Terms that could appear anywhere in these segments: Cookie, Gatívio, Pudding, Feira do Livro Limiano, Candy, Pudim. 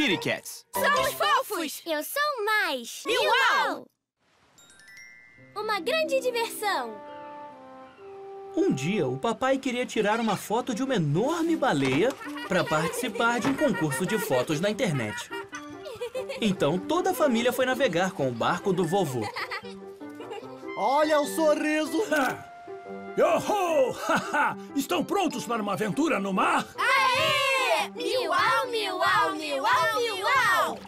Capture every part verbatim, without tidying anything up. Kitty Cats. Somos fofos! Eu sou mais! Miau! Uma grande diversão! Um dia, o papai queria tirar uma foto de uma enorme baleia para participar de um concurso de fotos na internet. Então, toda a família foi navegar com o barco do vovô. Olha o sorriso! Yoho! Estão prontos para uma aventura no mar? Aê! Miau, miau, miau, miau!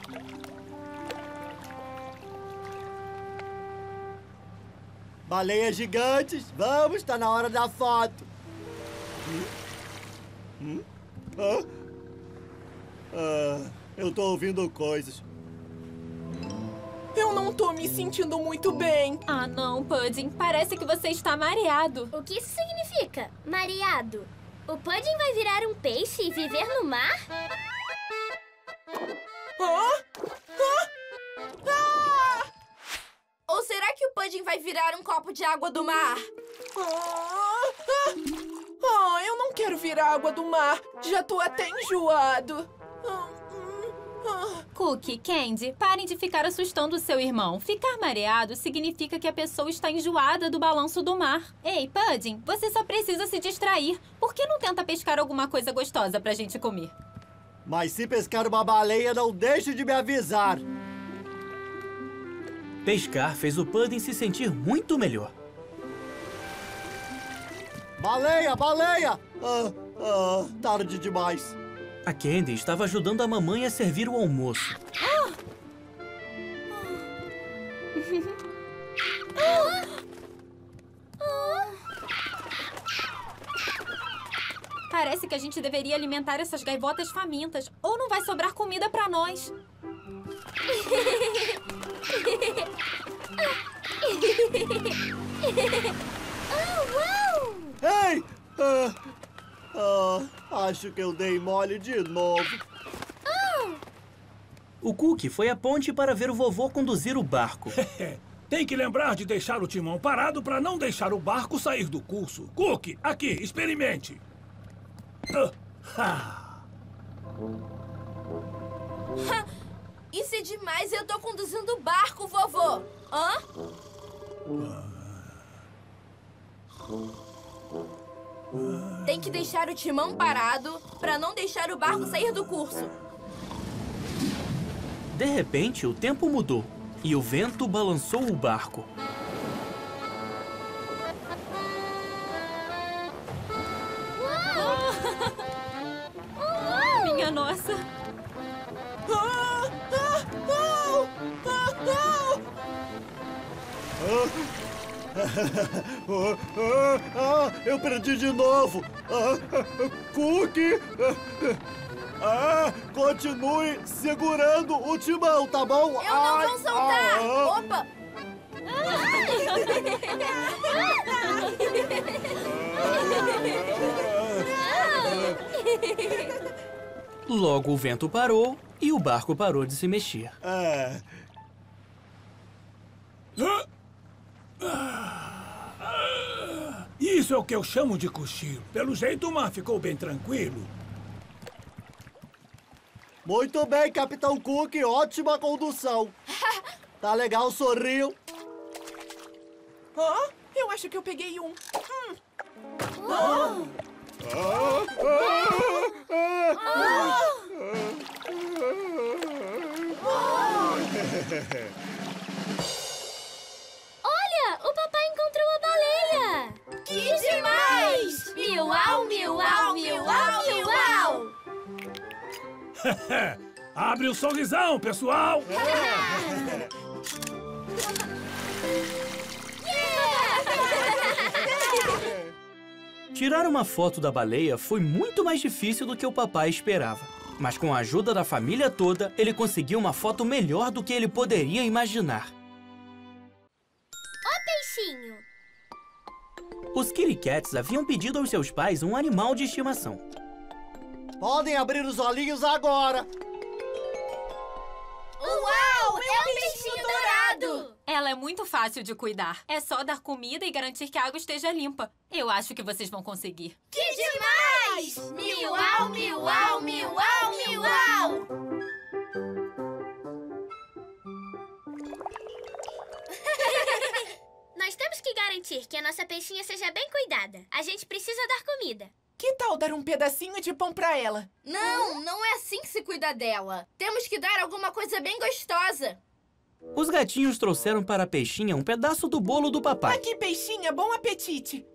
Baleias gigantes, vamos, está na hora da foto. Hum? Hã? Ah, eu tô ouvindo coisas. Eu não tô me sentindo muito bem. Ah, não, Pudding. Parece que você está mareado. O que isso significa, mareado? O Pudding vai virar um peixe e viver no mar? Ah? Ah? Ah! Ou será que o Pudding vai virar um copo de água do mar? Ah! Ah! Ah, eu não quero virar água do mar. Já tô até enjoado. Ah. Cookie, Candy, parem de ficar assustando o seu irmão. Ficar mareado significa que a pessoa está enjoada do balanço do mar. Ei, Pudding, você só precisa se distrair. Por que não tenta pescar alguma coisa gostosa pra gente comer? Mas se pescar uma baleia, não deixe de me avisar. Pescar fez o Pudding se sentir muito melhor. Baleia, baleia! Ah, ah, tarde demais. A Candy estava ajudando a mamãe a servir o almoço. Ah! Ah! Ah! Parece que a gente deveria alimentar essas gaivotas famintas, ou não vai sobrar comida pra nós. Ei! Hey! Uh... Ah, acho que eu dei mole de novo. Oh. O Cookie foi à ponte para ver o vovô conduzir o barco. Tem que lembrar de deixar o timão parado para não deixar o barco sair do curso. Cookie, aqui, experimente. Ah. Ah. Ha, isso é demais, eu tô conduzindo o barco, vovô. Hã? Ah. Tem que deixar o timão parado para não deixar o barco sair do curso. De repente, o tempo mudou e o vento balançou o barco. Uau! Uau! Minha nossa! Ah, ah, oh! Ah, oh! Ah! Ah, ah, ah, eu perdi de novo! Ah, ah, Cookie! Ah, continue segurando o timão, tá bom? Eu não ai, vou soltar! Ah, ah. Opa! Logo o vento parou e o barco parou de se mexer. Ah. Ah. Isso é o que eu chamo de cochilo. Pelo jeito, o mar ficou bem tranquilo. Muito bem, Capitão Cook. Ótima condução. Tá legal, sorriu. Oh, eu acho que eu peguei um. Hum. Oh. Oh. Oh. Oh. O papai encontrou a baleia! Que demais! Miau, miau, miau, miau! Abre o sorrisão, pessoal! Tirar uma foto da baleia foi muito mais difícil do que o papai esperava. Mas com a ajuda da família toda, ele conseguiu uma foto melhor do que ele poderia imaginar. Os Kitty Cats haviam pedido aos seus pais um animal de estimação. Podem abrir os olhinhos agora! Uau! É um peixinho dourado! Ela é muito fácil de cuidar. É só dar comida e garantir que a água esteja limpa. Eu acho que vocês vão conseguir. Que demais! Miau, miau, miau, miau, miau! garantir que a nossa peixinha seja bem cuidada. A gente precisa dar comida. Que tal dar um pedacinho de pão pra ela? Não, hum? não é assim que se cuida dela. Temos que dar alguma coisa bem gostosa. Os gatinhos trouxeram para a peixinha um pedaço do bolo do papai. Aqui, peixinha, bom apetite.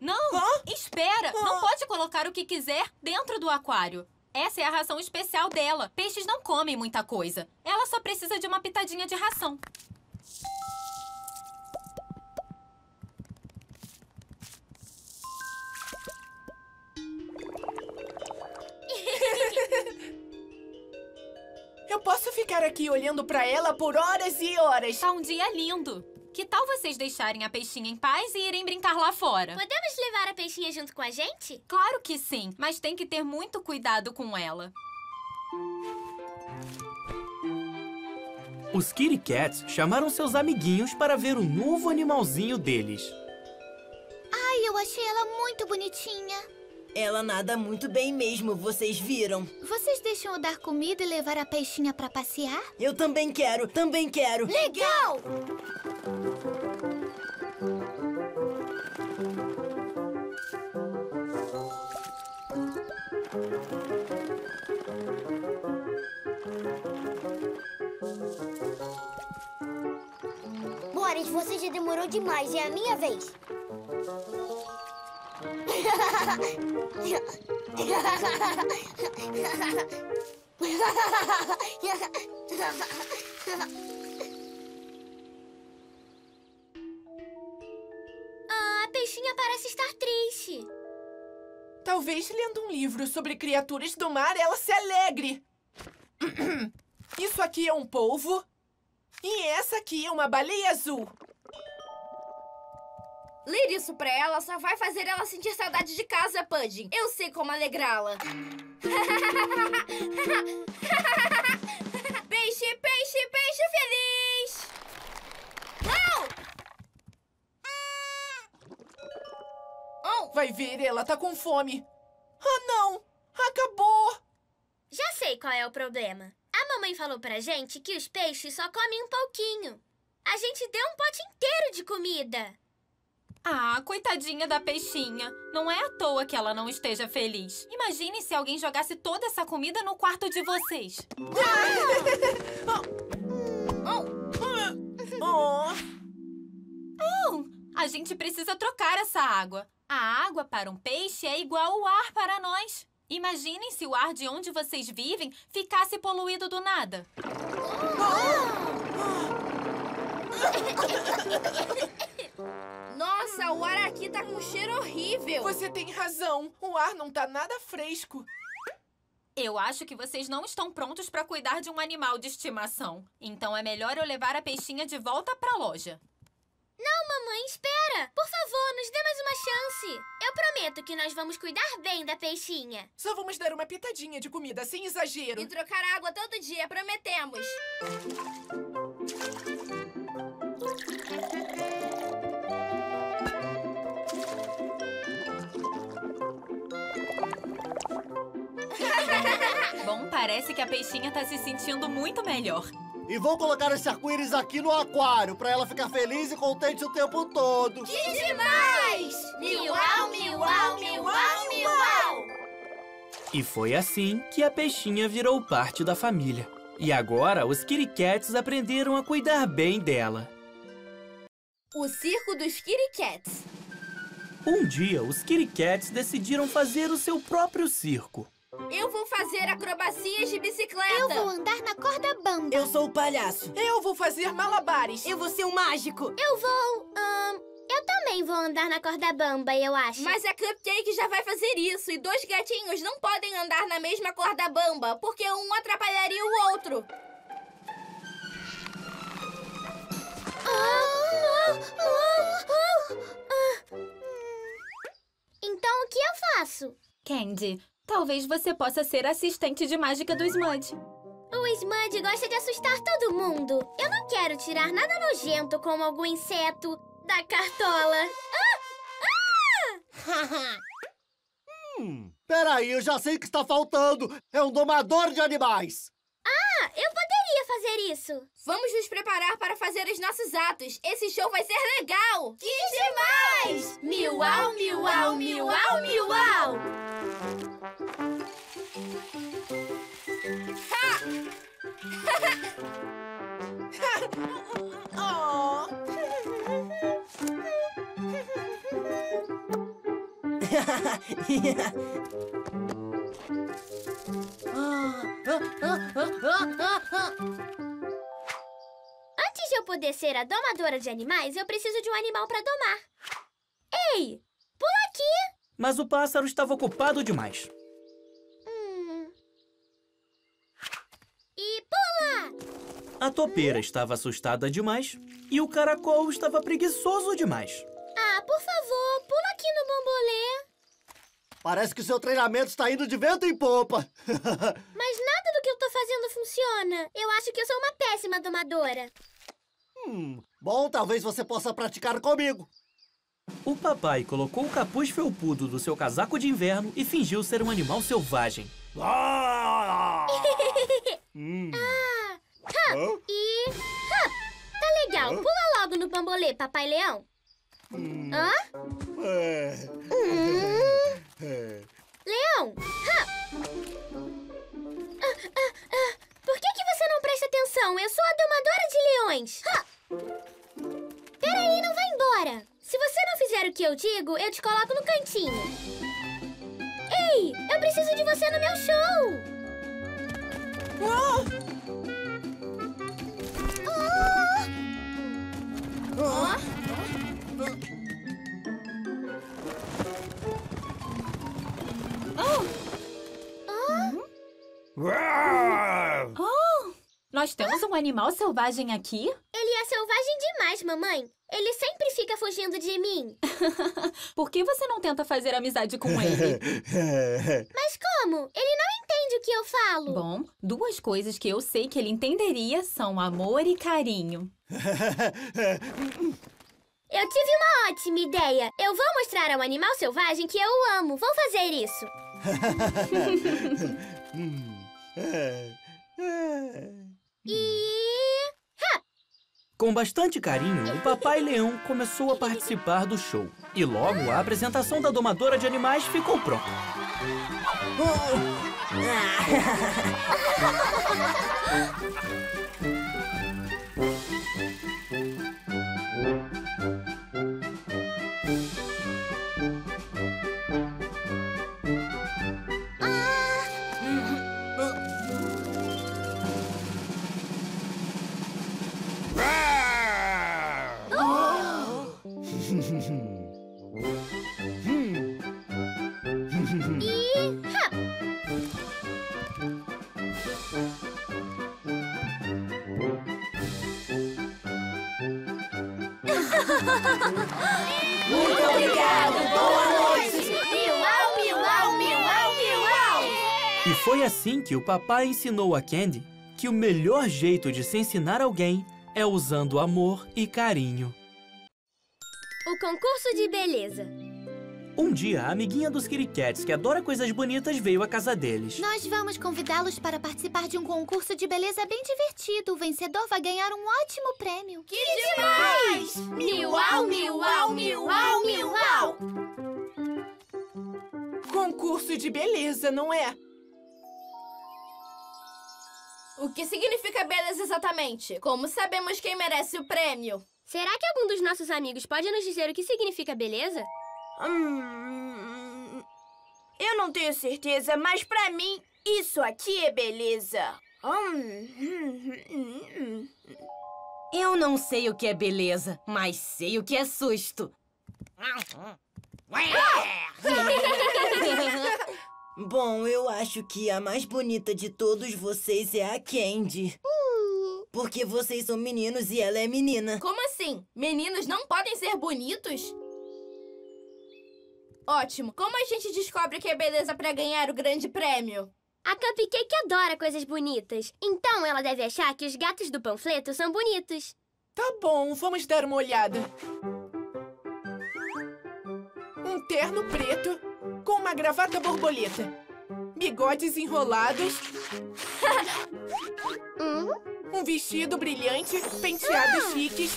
Não, Hã? espera. Hã? Não pode colocar o que quiser dentro do aquário. Essa é a ração especial dela. Peixes não comem muita coisa. Ela só precisa de uma pitadinha de ração. Eu posso ficar aqui olhando pra ela por horas e horas. Tá um dia lindo. Que tal vocês deixarem a peixinha em paz e irem brincar lá fora? Podemos levar a peixinha junto com a gente? Claro que sim, mas tem que ter muito cuidado com ela. Os Kitty Cats chamaram seus amiguinhos para ver o novo animalzinho deles. Ai, eu achei ela muito bonitinha. Ela nada muito bem mesmo, vocês viram? Vocês deixam eu dar comida e levar a peixinha pra passear? Eu também quero, também quero! Legal! Boris, você já demorou demais, é a minha vez! Ah, a peixinha parece estar triste. Talvez lendo um livro sobre criaturas do mar ela se alegre. Isso aqui é um polvo e essa aqui é uma baleia azul. Ler isso pra ela só vai fazer ela sentir saudade de casa, Pudding. Eu sei como alegrá-la. Peixe, peixe, peixe feliz! Não! Oh! Vai ver, ela tá com fome. Ah, não! Acabou! Já sei qual é o problema. A mamãe falou pra gente que os peixes só comem um pouquinho. A gente deu um pote inteiro de comida. Ah, coitadinha da peixinha. Não é à toa que ela não esteja feliz. Imagine se alguém jogasse toda essa comida no quarto de vocês. Oh, a gente precisa trocar essa água. A água para um peixe é igual ao ar para nós. Imaginem se o ar de onde vocês vivem ficasse poluído do nada. Nossa, o ar aqui tá com um cheiro horrível. Você tem razão. O ar não tá nada fresco. Eu acho que vocês não estão prontos pra cuidar de um animal de estimação. Então é melhor eu levar a peixinha de volta pra loja. Não, mamãe, espera. Por favor, nos dê mais uma chance. Eu prometo que nós vamos cuidar bem da peixinha. Só vamos dar uma pitadinha de comida, sem exagero. E trocar água todo dia, prometemos. Bom, parece que a peixinha tá se sentindo muito melhor. E vou colocar esse arco-íris aqui no aquário, pra ela ficar feliz e contente o tempo todo. Que demais! Miuau, miuau, miuau, miuau! E foi assim que a peixinha virou parte da família. E agora os Kitty Cats aprenderam a cuidar bem dela. O circo dos Kitty Cats. Um dia, os Kitty Cats decidiram fazer o seu próprio circo. Eu vou fazer acrobacias de bicicleta. Eu vou andar na corda bamba. Eu sou o palhaço. Eu vou fazer malabares. Eu vou ser um mágico. Eu vou... Hum, eu também vou andar na corda bamba, eu acho. Mas a Cupcake já vai fazer isso. E dois gatinhos não podem andar na mesma corda bamba, porque um atrapalharia o outro. Ah, ah, ah, ah. Então o que eu faço? Candy... Talvez você possa ser assistente de mágica do Smudge. O Smudge gosta de assustar todo mundo. Eu não quero tirar nada nojento como algum inseto da cartola. Ah! Ah! hum, peraí, eu já sei o que está faltando. É um domador de animais. Ah, eu poderia fazer fazer isso. Vamos nos preparar para fazer os nossos atos. Esse show vai ser legal. Que demais! Miau, miau, miau, miau. Ha! Antes de eu poder ser a domadora de animais, eu preciso de um animal para domar. Ei, pula aqui! Mas o pássaro estava ocupado demais. Hum. E pula! A topeira hum. estava assustada demais e o caracol estava preguiçoso demais. Ah, por favor, pula aqui no bombolê. Parece que seu treinamento está indo de vento em popa. Mas nada do que eu estou fazendo funciona. Eu acho que eu sou uma péssima domadora. Hum, bom, talvez você possa praticar comigo. O papai colocou o capuz felpudo do seu casaco de inverno e fingiu ser um animal selvagem. Ah! hum. ah. Hop, e... Hop. Tá legal, pula logo no bambolê, papai leão. Hum. Hã? É. Hum. É. Leão! Ha! Ah, ah, ah. Por que que você não presta atenção? Eu sou a domadora de leões! Ha! Peraí, não vai embora! Se você não fizer o que eu digo, eu te coloco no cantinho. Ei! Eu preciso de você no meu show! Oh! Oh! Oh! Oh! Nós temos um animal selvagem aqui? Ele é selvagem demais, mamãe. Ele sempre fica fugindo de mim. Por que você não tenta fazer amizade com ele? Mas como? Ele não entende o que eu falo. Bom, duas coisas que eu sei que ele entenderia são amor e carinho. Eu tive uma ótima ideia. Eu vou mostrar ao animal selvagem que eu o amo. Vou fazer isso. E... Ha! Com bastante carinho, o papai leão começou a participar do show. E logo a apresentação da domadora de animais ficou pronta. Muito obrigado, boa noite! Miau, miau, miau, miau! E foi assim que o papai ensinou a Candy que o melhor jeito de se ensinar alguém é usando amor e carinho. O concurso de beleza. Um dia, a amiguinha dos Kitty Cats, que adora coisas bonitas, veio à casa deles. Nós vamos convidá-los para participar de um concurso de beleza bem divertido. O vencedor vai ganhar um ótimo prêmio. Que demais! Miau, miau, miau, miau! Concurso de beleza, não é? O que significa beleza exatamente? Como sabemos quem merece o prêmio? Será que algum dos nossos amigos pode nos dizer o que significa beleza? Hum, eu não tenho certeza, mas pra mim, isso aqui é beleza. Hum. Eu não sei o que é beleza, mas sei o que é susto. Bom, eu acho que a mais bonita de todos vocês é a Candy. Porque vocês são meninos e ela é menina. Como assim? Meninos não podem ser bonitos? Ótimo! Como a gente descobre que é beleza para ganhar o grande prêmio? A Cupcake adora coisas bonitas. Então ela deve achar que os gatos do panfleto são bonitos. Tá bom, vamos dar uma olhada. Um terno preto com uma gravata borboleta. Bigodes enrolados. hum? um vestido brilhante, penteados ah. chiques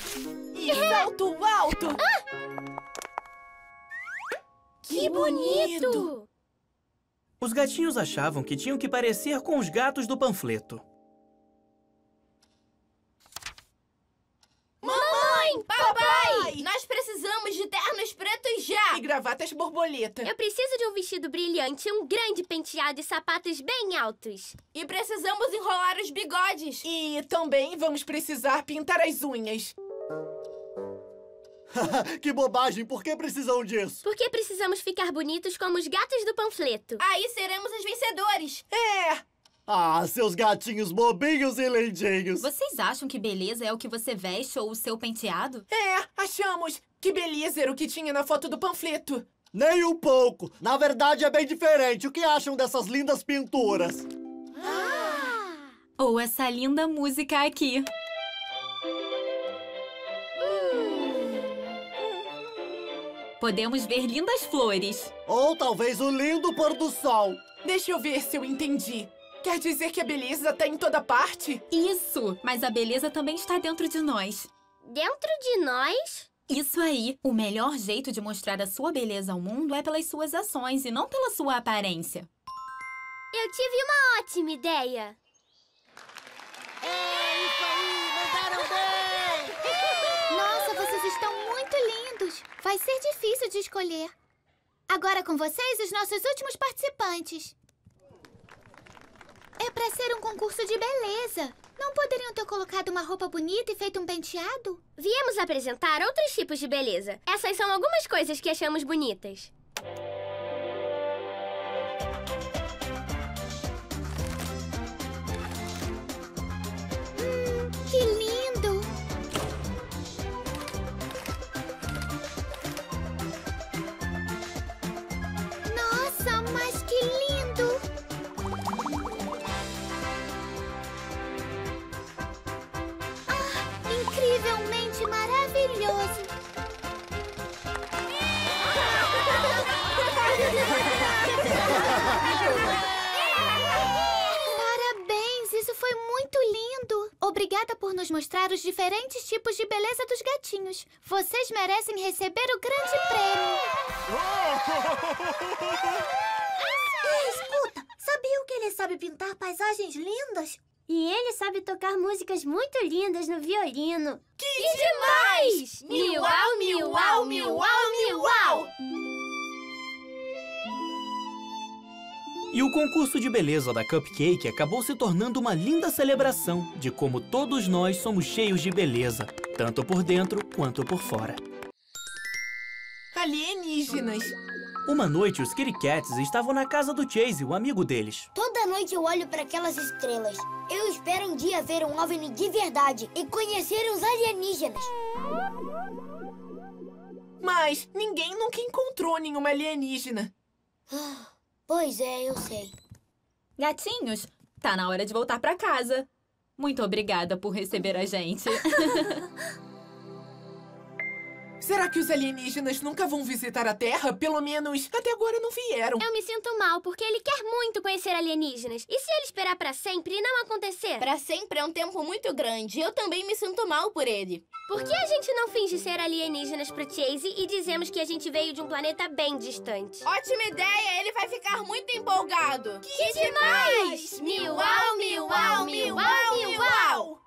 e salto alto. Ah. Que, que bonito. bonito! Os gatinhos achavam que tinham que parecer com os gatos do panfleto. Mamãe! Papai! Nós precisamos de ternos pretos já! E gravatas borboleta. Eu preciso de um vestido brilhante, um grande penteado e sapatos bem altos. E precisamos enrolar os bigodes. E também vamos precisar pintar as unhas. Que bobagem! Por que precisam disso? Porque precisamos ficar bonitos como os gatos do panfleto. Aí seremos os vencedores. É! Ah, seus gatinhos bobinhos e lindinhos! Vocês acham que beleza é o que você veste ou o seu penteado? É, achamos! Que beleza era o que tinha na foto do panfleto! Nem um pouco! Na verdade é bem diferente! O que acham dessas lindas pinturas? Ah! Ou essa linda música aqui! Podemos ver lindas flores. Ou talvez o lindo pôr do sol. Deixa eu ver se eu entendi. Quer dizer que a beleza está em toda parte? Isso, mas a beleza também está dentro de nós. Dentro de nós? Isso aí. O melhor jeito de mostrar a sua beleza ao mundo é pelas suas ações e não pela sua aparência. Eu tive uma ótima ideia. É isso aí, mandaram bem! Nossa, vocês estão muito lindos. Vai ser difícil de escolher. Agora com vocês, os nossos últimos participantes. É pra ser um concurso de beleza. Não poderiam ter colocado uma roupa bonita e feito um penteado? Viemos apresentar outros tipos de beleza. Essas são algumas coisas que achamos bonitas. Hum, que lindo! Nossa, mas que lindo! Realmente maravilhoso! Parabéns! Isso foi muito lindo! Obrigada por nos mostrar os diferentes tipos de beleza dos gatinhos. Vocês merecem receber o grande prêmio! Ei, escuta! Sabiam que ele sabe pintar paisagens lindas? E ele sabe tocar músicas muito lindas no violino. Que, que demais! Miuau, miuau, miuau, miuau! E o concurso de beleza da Cupcake acabou se tornando uma linda celebração de como todos nós somos cheios de beleza, tanto por dentro quanto por fora. Alienígenas! Uma noite, os Kitty Cats estavam na casa do Chase, o amigo deles. Toda noite eu olho para aquelas estrelas. Eu espero um dia ver um OVNI de verdade e conhecer os alienígenas. Mas ninguém nunca encontrou nenhuma alienígena. Pois é, eu sei. Gatinhos, tá na hora de voltar para casa. Muito obrigada por receber a gente. Será que os alienígenas nunca vão visitar a Terra? Pelo menos, até agora não vieram. Eu me sinto mal, porque ele quer muito conhecer alienígenas. E se ele esperar pra sempre e não acontecer? Pra sempre é um tempo muito grande. Eu também me sinto mal por ele. Por que a gente não finge ser alienígenas pro Chase e dizemos que a gente veio de um planeta bem distante? Ótima ideia! Ele vai ficar muito empolgado. Que, que demais! Miuau, miuau, miuau, miuau!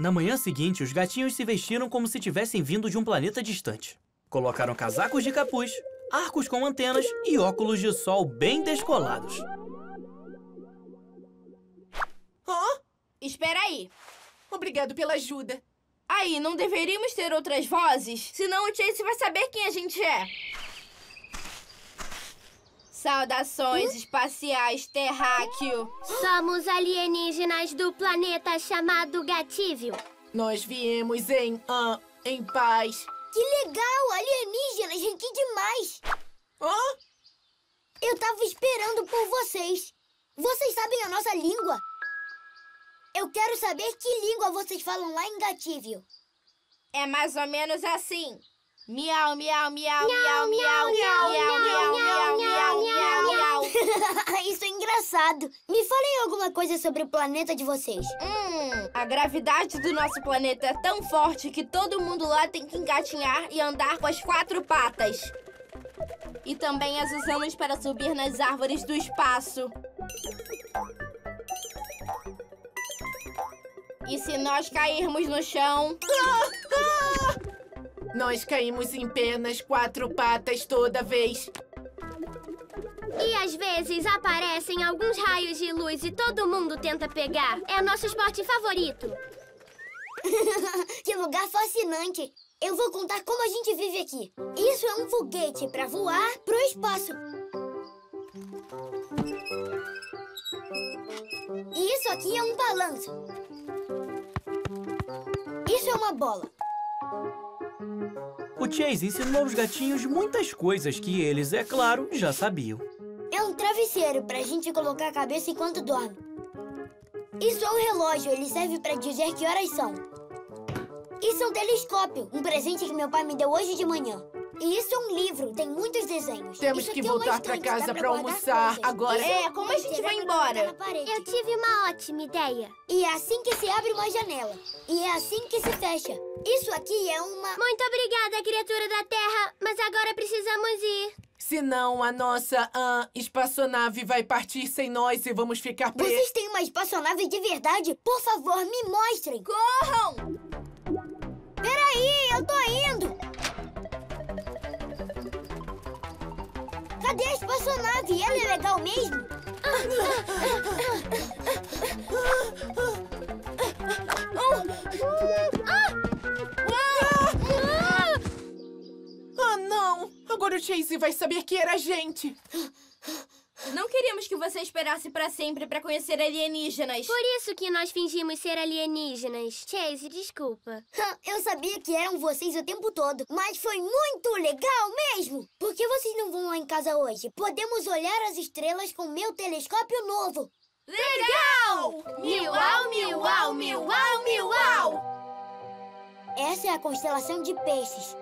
Na manhã seguinte, os gatinhos se vestiram como se tivessem vindo de um planeta distante. Colocaram casacos de capuz, arcos com antenas e óculos de sol bem descolados. Oh? Espera aí. Obrigado pela ajuda. Aí, não deveríamos ter outras vozes? Senão o Chase vai saber quem a gente é. Saudações hum? espaciais, terráqueo. Somos alienígenas do planeta chamado Gatívio. Nós viemos em... Uh, em paz. Que legal! Alienígenas, gente, demais! Hã? Eu tava esperando por vocês. Vocês sabem a nossa língua? Eu quero saber que língua vocês falam lá em Gatívio. É mais ou menos assim. Miau, miau, miau, miau, miau, miau, miau, miau, miau, miau, miau, miau, miau. Isso é engraçado. Me falem alguma coisa sobre o planeta de vocês. Hum, a gravidade do nosso planeta é tão forte que todo mundo lá tem que engatinhar e andar com as quatro patas. E também as usamos para subir nas árvores do espaço. E se nós cairmos no chão... Ah, ah! Nós caímos em penas quatro patas toda vez. E às vezes aparecem alguns raios de luz e todo mundo tenta pegar. É nosso esporte favorito. Que lugar fascinante. Eu vou contar como a gente vive aqui. Isso é um foguete para voar pro espaço. E isso aqui é um balanço. Isso é uma bola. O Chase ensinou aos gatinhos muitas coisas que eles, é claro, já sabiam. É um travesseiro pra gente colocar a cabeça enquanto dorme. Isso é um relógio, ele serve pra dizer que horas são. Isso é um telescópio, um presente que meu pai me deu hoje de manhã. E isso é um livro, tem muitos desenhos. Temos que voltar pra casa pra almoçar agora. É, como a gente vai embora? Eu tive uma ótima ideia. E é assim que se abre uma janela. E é assim que se fecha. Isso aqui é uma... Muito obrigada, criatura da Terra. Mas agora precisamos ir. Senão a nossa uh, espaçonave vai partir sem nós e vamos ficar presos. Vocês têm uma espaçonave de verdade? Por favor, me mostrem. Corram! Peraí, eu tô indo. Cadê a espaçonave? Ela é legal mesmo? Ah, não! Agora o Chase vai saber que era a gente. Não queríamos que você esperasse pra sempre pra conhecer alienígenas. Por isso que nós fingimos ser alienígenas. Chase, desculpa. Eu sabia que eram vocês o tempo todo, mas foi muito legal mesmo. Por que vocês não vão lá em casa hoje? Podemos olhar as estrelas com meu telescópio novo. Legal! Miau, miau, miau, miau! Essa é a constelação de peixes.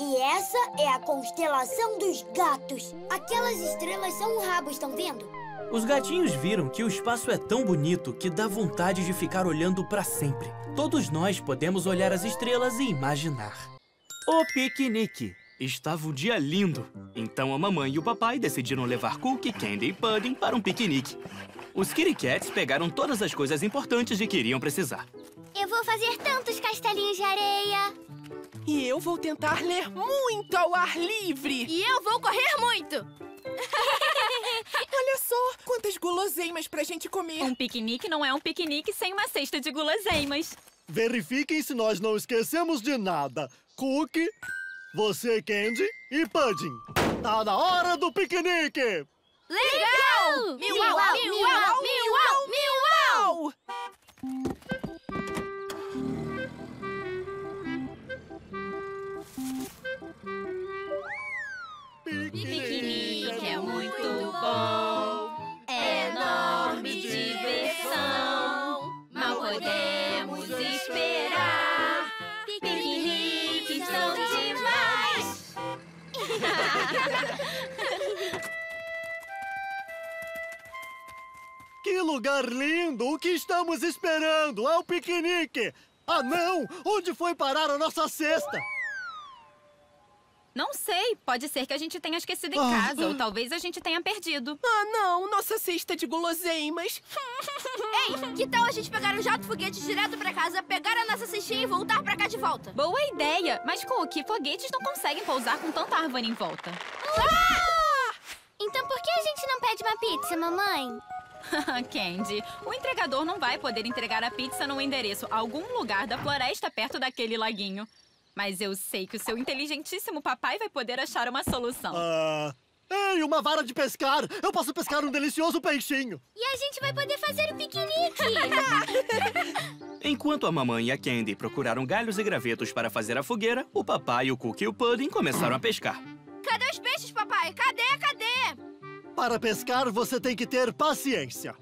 E essa é a constelação dos gatos. Aquelas estrelas são um rabo, estão vendo? Os gatinhos viram que o espaço é tão bonito que dá vontade de ficar olhando pra sempre. Todos nós podemos olhar as estrelas e imaginar. O piquenique. Estava um dia lindo. Então a mamãe e o papai decidiram levar Cookie, Candy e Pudding para um piquenique. Os Kitty Cats pegaram todas as coisas importantes de que iriam precisar. Eu vou fazer tantos castelinhos de areia. E eu vou tentar ler muito ao ar livre. E eu vou correr muito. Olha só, quantas guloseimas pra gente comer. Um piquenique não é um piquenique sem uma cesta de guloseimas. Verifiquem se nós não esquecemos de nada. Cookie, você, Candy e Pudding. Tá na hora do piquenique. Legal! Miau, miau, miau, miau, miau! Piquenique é muito bom, é enorme diversão, mal podemos esperar. Piqueniques são demais! Que lugar lindo! O que estamos esperando? É o piquenique! Ah, não! Onde foi parar a nossa cesta? Não sei. Pode ser que a gente tenha esquecido em ah, casa, ah, ou talvez a gente tenha perdido. Ah, não! Nossa cesta de guloseimas! Ei, que tal a gente pegar um jato foguete direto pra casa, pegar a nossa cestinha e voltar pra cá de volta? Boa ideia! Mas, Cookie, foguetes não conseguem pousar com tanta árvore em volta. Ah! Então por que a gente não pede uma pizza, mamãe? Candy, o entregador não vai poder entregar a pizza num endereço, algum lugar da floresta perto daquele laguinho. Mas eu sei que o seu inteligentíssimo papai vai poder achar uma solução. Ah, ei, uma vara de pescar! Eu posso pescar um delicioso peixinho! E a gente vai poder fazer um piquenique! Enquanto a mamãe e a Candy procuraram galhos e gravetos para fazer a fogueira, o papai, o Cookie e o Pudding começaram a pescar. Cadê os peixes, papai? Cadê? Cadê? Para pescar, você tem que ter paciência.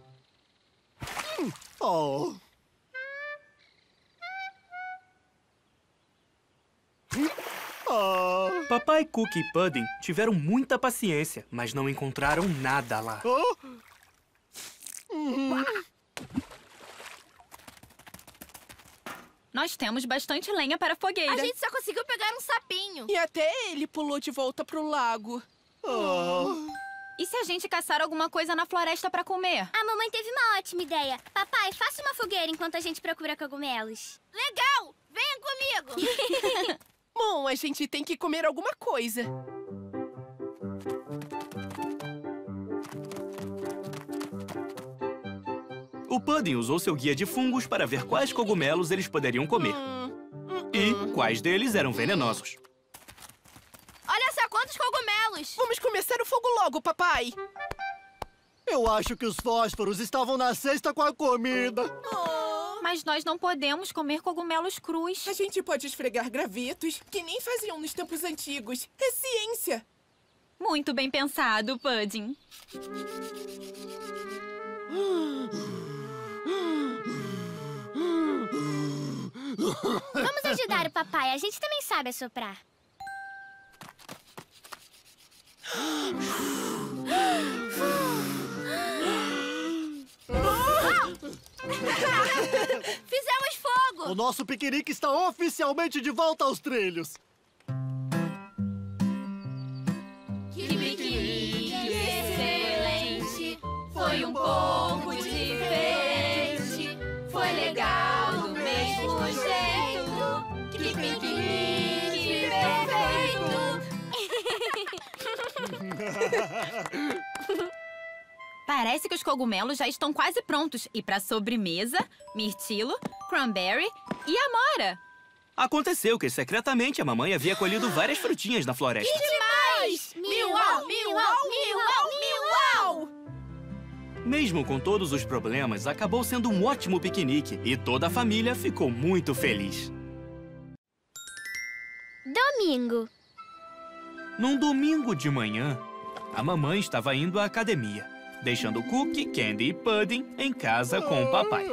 Hum. Oh... Oh... Papai Cookie e Pudding tiveram muita paciência, mas não encontraram nada lá. Oh? Uhum. Nós temos bastante lenha para a fogueira. A gente só conseguiu pegar um sapinho. E até ele pulou de volta pro lago. Oh. E se a gente caçar alguma coisa na floresta para comer? A mamãe teve uma ótima ideia. Papai, faça uma fogueira enquanto a gente procura cogumelos. Legal! Venha comigo! Bom, a gente tem que comer alguma coisa. O Pudding usou seu guia de fungos para ver quais cogumelos eles poderiam comer. Hum, hum, e hum. quais deles eram venenosos. Olha só quantos cogumelos! Vamos começar o fogo logo, papai! Eu acho que os fósforos estavam na cesta com a comida. Oh. Mas nós não podemos comer cogumelos crus. A gente pode esfregar gravetos, que nem faziam nos tempos antigos. É ciência! Muito bem pensado, Pudding. Vamos ajudar o papai. A gente também sabe assoprar. Fizemos fogo! O nosso piquenique está oficialmente de volta aos trilhos. Que piquenique excelente! Foi um pouco diferente. Foi legal do mesmo jeito. Que piquenique perfeito! Parece que os cogumelos já estão quase prontos. E para sobremesa, mirtilo, cranberry e amora. Aconteceu que, secretamente, a mamãe havia colhido várias frutinhas na floresta. Que demais! Miuau, miuau, miuau, miuau! Mesmo com todos os problemas, acabou sendo um ótimo piquenique. E toda a família ficou muito feliz. Domingo. Num domingo de manhã, a mamãe estava indo à academia, deixando Cookie, Candy e Pudding em casa com o papai.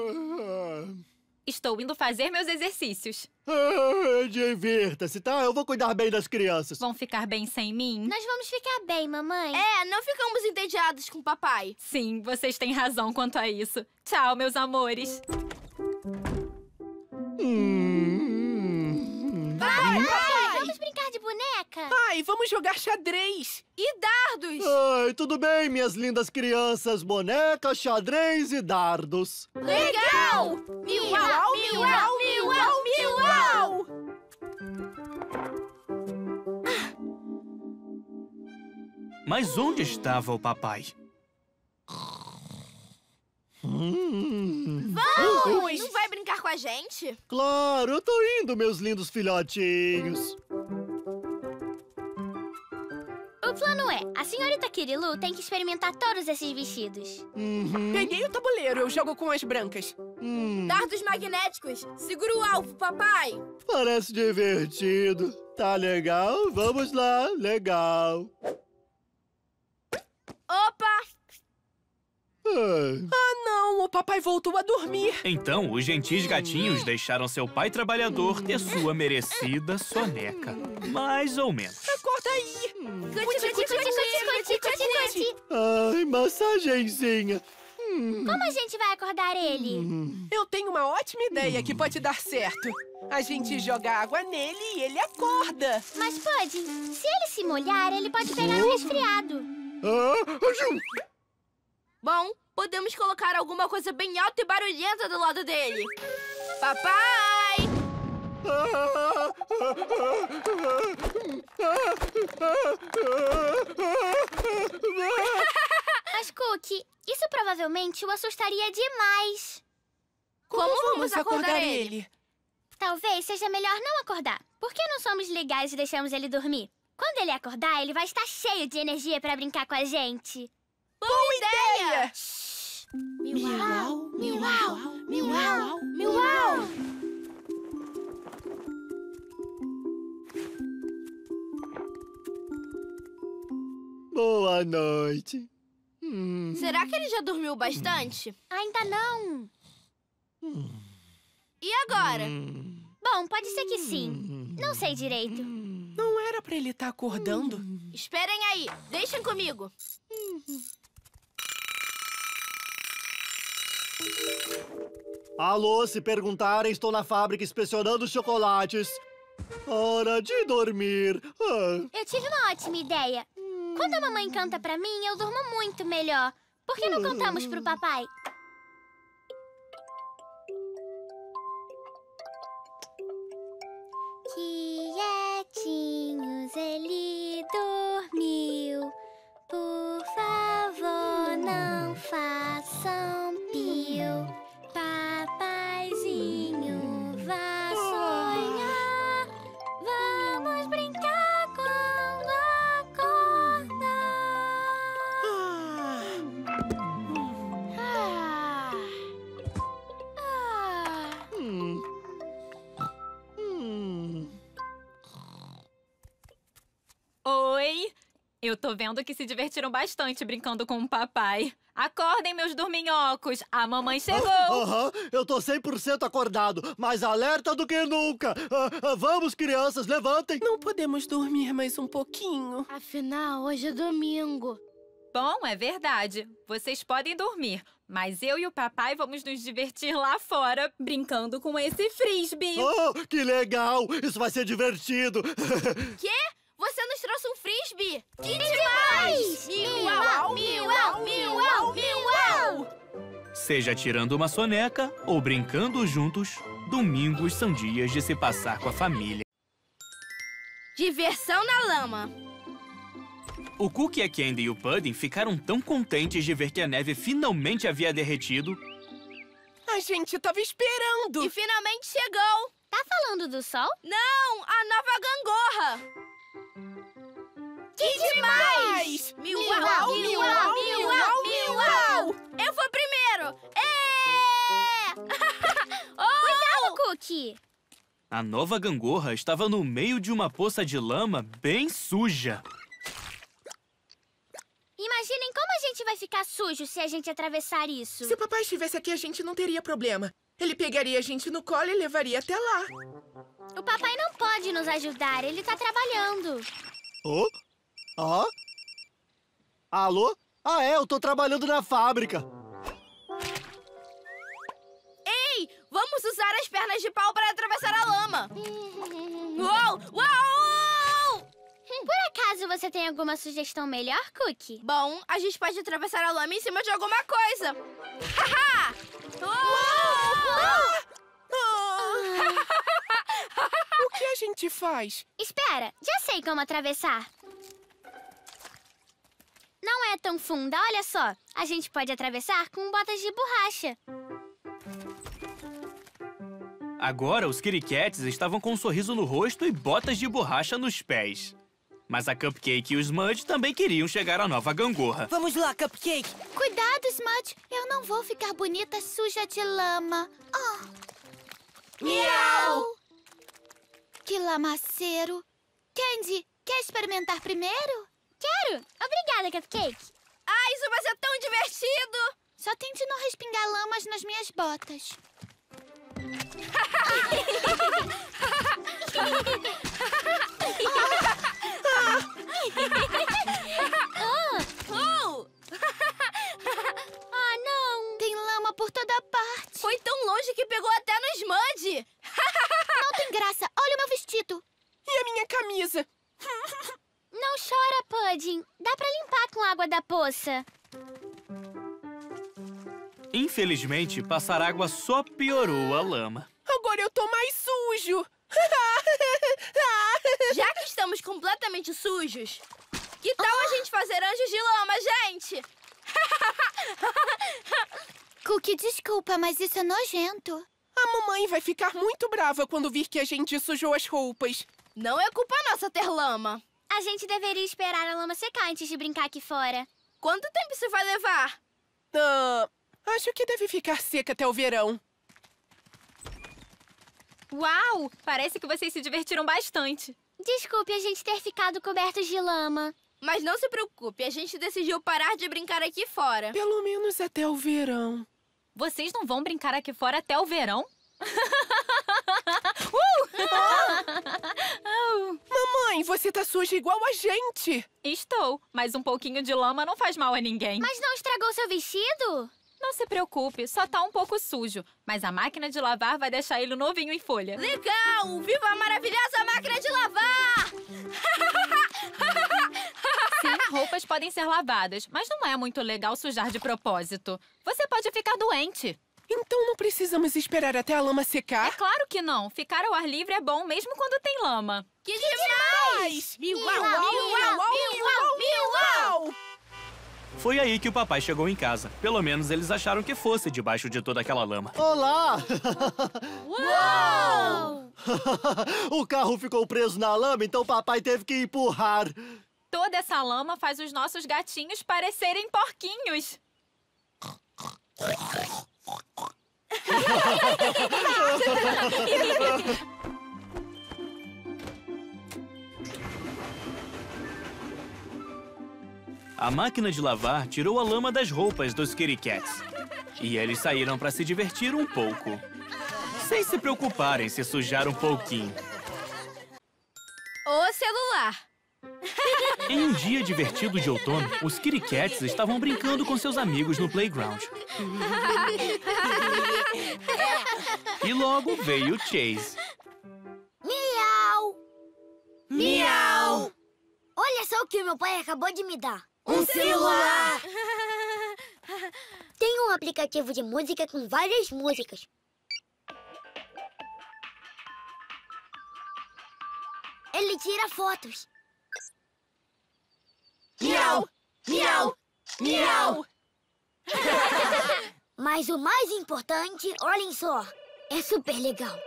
Estou indo fazer meus exercícios. Ah, divirta-se, tá? Eu vou cuidar bem das crianças. Vão ficar bem sem mim? Nós vamos ficar bem, mamãe. É, não ficamos entediados com o papai. Sim, vocês têm razão quanto a isso. Tchau, meus amores. Hum. Vai, vai! De boneca? Ai, vamos jogar xadrez e dardos! Ai, tudo bem, minhas lindas crianças. Boneca, xadrez e dardos. Legal! Miuau, miuau, miuau, miuau! Mas onde estava o papai? Hum. Vamos! Não vai brincar com a gente? Claro, eu tô indo, meus lindos filhotinhos. O plano é, a senhorita Kirilu tem que experimentar todos esses vestidos. Uhum. Peguei o tabuleiro, eu jogo com as brancas. Hum. Dardos magnéticos, segura o alvo, papai. Parece divertido. Tá legal? Vamos lá, legal. Opa! Ai. Ah, não, o papai voltou a dormir. Então, os gentis gatinhos deixaram seu pai trabalhador ter sua merecida soneca. Mais ou menos. Acorda aí! Cuti, cuti, cuti, cuti, cuti, ai, massagenzinha. Como a gente vai acordar ele? Eu tenho uma ótima ideia que pode dar certo. A gente joga água nele e ele acorda. Mas pode, se ele se molhar, ele pode pegar um resfriado. Ah, bom, podemos colocar alguma coisa bem alta e barulhenta do lado dele. Papai! Mas, Cookie, isso provavelmente o assustaria demais. Como, Como vamos, vamos acordar, acordar ele? ele? Talvez seja melhor não acordar. Por que não somos legais e deixamos ele dormir? Quando ele acordar, ele vai estar cheio de energia para brincar com a gente. Boa, Boa ideia! ideia. Miuau, miuau, miuau, miuau! Boa noite. Hum. Será que ele já dormiu bastante? Hum. Ainda não. Hum. E agora? Hum. Bom, pode ser que sim. Não sei direito. Não era hora pra ele estar tá acordando? Hum. Esperem aí. Deixem comigo. Hum. Alô, se perguntarem, estou na fábrica inspecionando chocolates. Hora de dormir. Ah. Eu tive uma ótima ideia. Hum. Quando a mamãe canta pra mim, eu durmo muito melhor. Por que não cantamos pro papai? Quietinhos ele dormiu. Por favor, não façam pio. Papaizinho, vá sonhar. Vamos brincar quando acordar. Ah. Ah. Hum. Hum. Oi! Eu tô vendo que se divertiram bastante brincando com o papai. Acordem, meus dorminhocos! A mamãe chegou! Aham, eu tô cem por cento acordado, mais alerta do que nunca! Ah, vamos, crianças, levantem! Não podemos dormir mais um pouquinho. Afinal, hoje é domingo. Bom, é verdade. Vocês podem dormir, mas eu e o papai vamos nos divertir lá fora, brincando com esse frisbee. Oh, que legal! Isso vai ser divertido! Quê? Você nos trouxe um frisbee? Que demais! Miau, miau, miau, miau! Seja tirando uma soneca ou brincando juntos, domingos são dias de se passar com a família. Diversão na lama. O Cookie, a Candy e o Pudding ficaram tão contentes de ver que a neve finalmente havia derretido. A gente tava esperando! E finalmente chegou! Tá falando do sol? Não! A nova gangorra! Que demais! Miuau, miuau, miuau, miuau! Eu vou primeiro! É! Oh! Cuidado, Cookie! A nova gangorra estava no meio de uma poça de lama bem suja. Imaginem como a gente vai ficar sujo se a gente atravessar isso. Se o papai estivesse aqui, a gente não teria problema. Ele pegaria a gente no colo e levaria até lá. O papai não pode nos ajudar, ele tá trabalhando. Oh? Ah? Alô? Ah, é, eu tô trabalhando na fábrica. Ei, vamos usar as pernas de pau para atravessar a lama. Uou! Uou! Por acaso você tem alguma sugestão melhor, Cookie? Bom, a gente pode atravessar a lama em cima de alguma coisa. Haha! O que a gente faz? Espera, já sei como atravessar. Não é tão funda, olha só. A gente pode atravessar com botas de borracha. Agora, os Kiriquetes estavam com um sorriso no rosto e botas de borracha nos pés. Mas a Cupcake e o Smudge também queriam chegar à nova gangorra. Vamos lá, Cupcake! Cuidado, Smudge! Eu não vou ficar bonita suja de lama. Oh. Miau! Que lamaceiro! Candy, quer experimentar primeiro? Quero! Obrigada, Cupcake! Ah, isso vai ser tão divertido! Só tente não respingar lamas nas minhas botas. Oh, não! Tem lama por toda parte. Foi tão longe que pegou até no Smudge. Não tem graça. Olha o meu vestido. E a minha camisa. Não chora, Pudding. Dá pra limpar com água da poça. Infelizmente, passar água só piorou a lama. Agora eu tô mais sujo. Já que estamos completamente sujos, que tal ah. a gente fazer anjos de lama, gente? Cookie, desculpa, mas isso é nojento. A mamãe vai ficar muito brava quando vir que a gente sujou as roupas. Não é culpa nossa ter lama. A gente deveria esperar a lama secar antes de brincar aqui fora. Quanto tempo isso vai levar? Ah, acho que deve ficar seca até o verão. Uau! Parece que vocês se divertiram bastante. Desculpe a gente ter ficado cobertos de lama. Mas não se preocupe, a gente decidiu parar de brincar aqui fora. Pelo menos até o verão. Vocês não vão brincar aqui fora até o verão? uh! Ah! Oh! Mamãe! Mãe, você tá suja igual a gente! Estou, mas um pouquinho de lama não faz mal a ninguém. Mas não estragou seu vestido? Não se preocupe, só tá um pouco sujo. Mas a máquina de lavar vai deixar ele novinho em folha. Legal! Viva a maravilhosa máquina de lavar! Sim, roupas podem ser lavadas, mas não é muito legal sujar de propósito. Você pode ficar doente. Então não precisamos esperar até a lama secar? É claro que não. Ficar ao ar livre é bom mesmo quando tem lama. Que demais! Miuau, miuau, miuau, miuau! Foi aí que o papai chegou em casa. Pelo menos eles acharam que fosse debaixo de toda aquela lama. Olá! Uau! O carro ficou preso na lama, então o papai teve que empurrar. Toda essa lama faz os nossos gatinhos parecerem porquinhos. A máquina de lavar tirou a lama das roupas dos Kitty Cats. E eles saíram para se divertir um pouco. Sem se preocuparem se sujar um pouquinho. O celular! Em um dia divertido de outono, os Kitty Cats estavam brincando com seus amigos no playground. E logo veio o Chase. Miau! Miau! Olha só o que meu pai acabou de me dar. Um celular! Tem um aplicativo de música com várias músicas. Ele tira fotos. Miau! Miau! Miau! Mas o mais importante, olhem só, é super legal.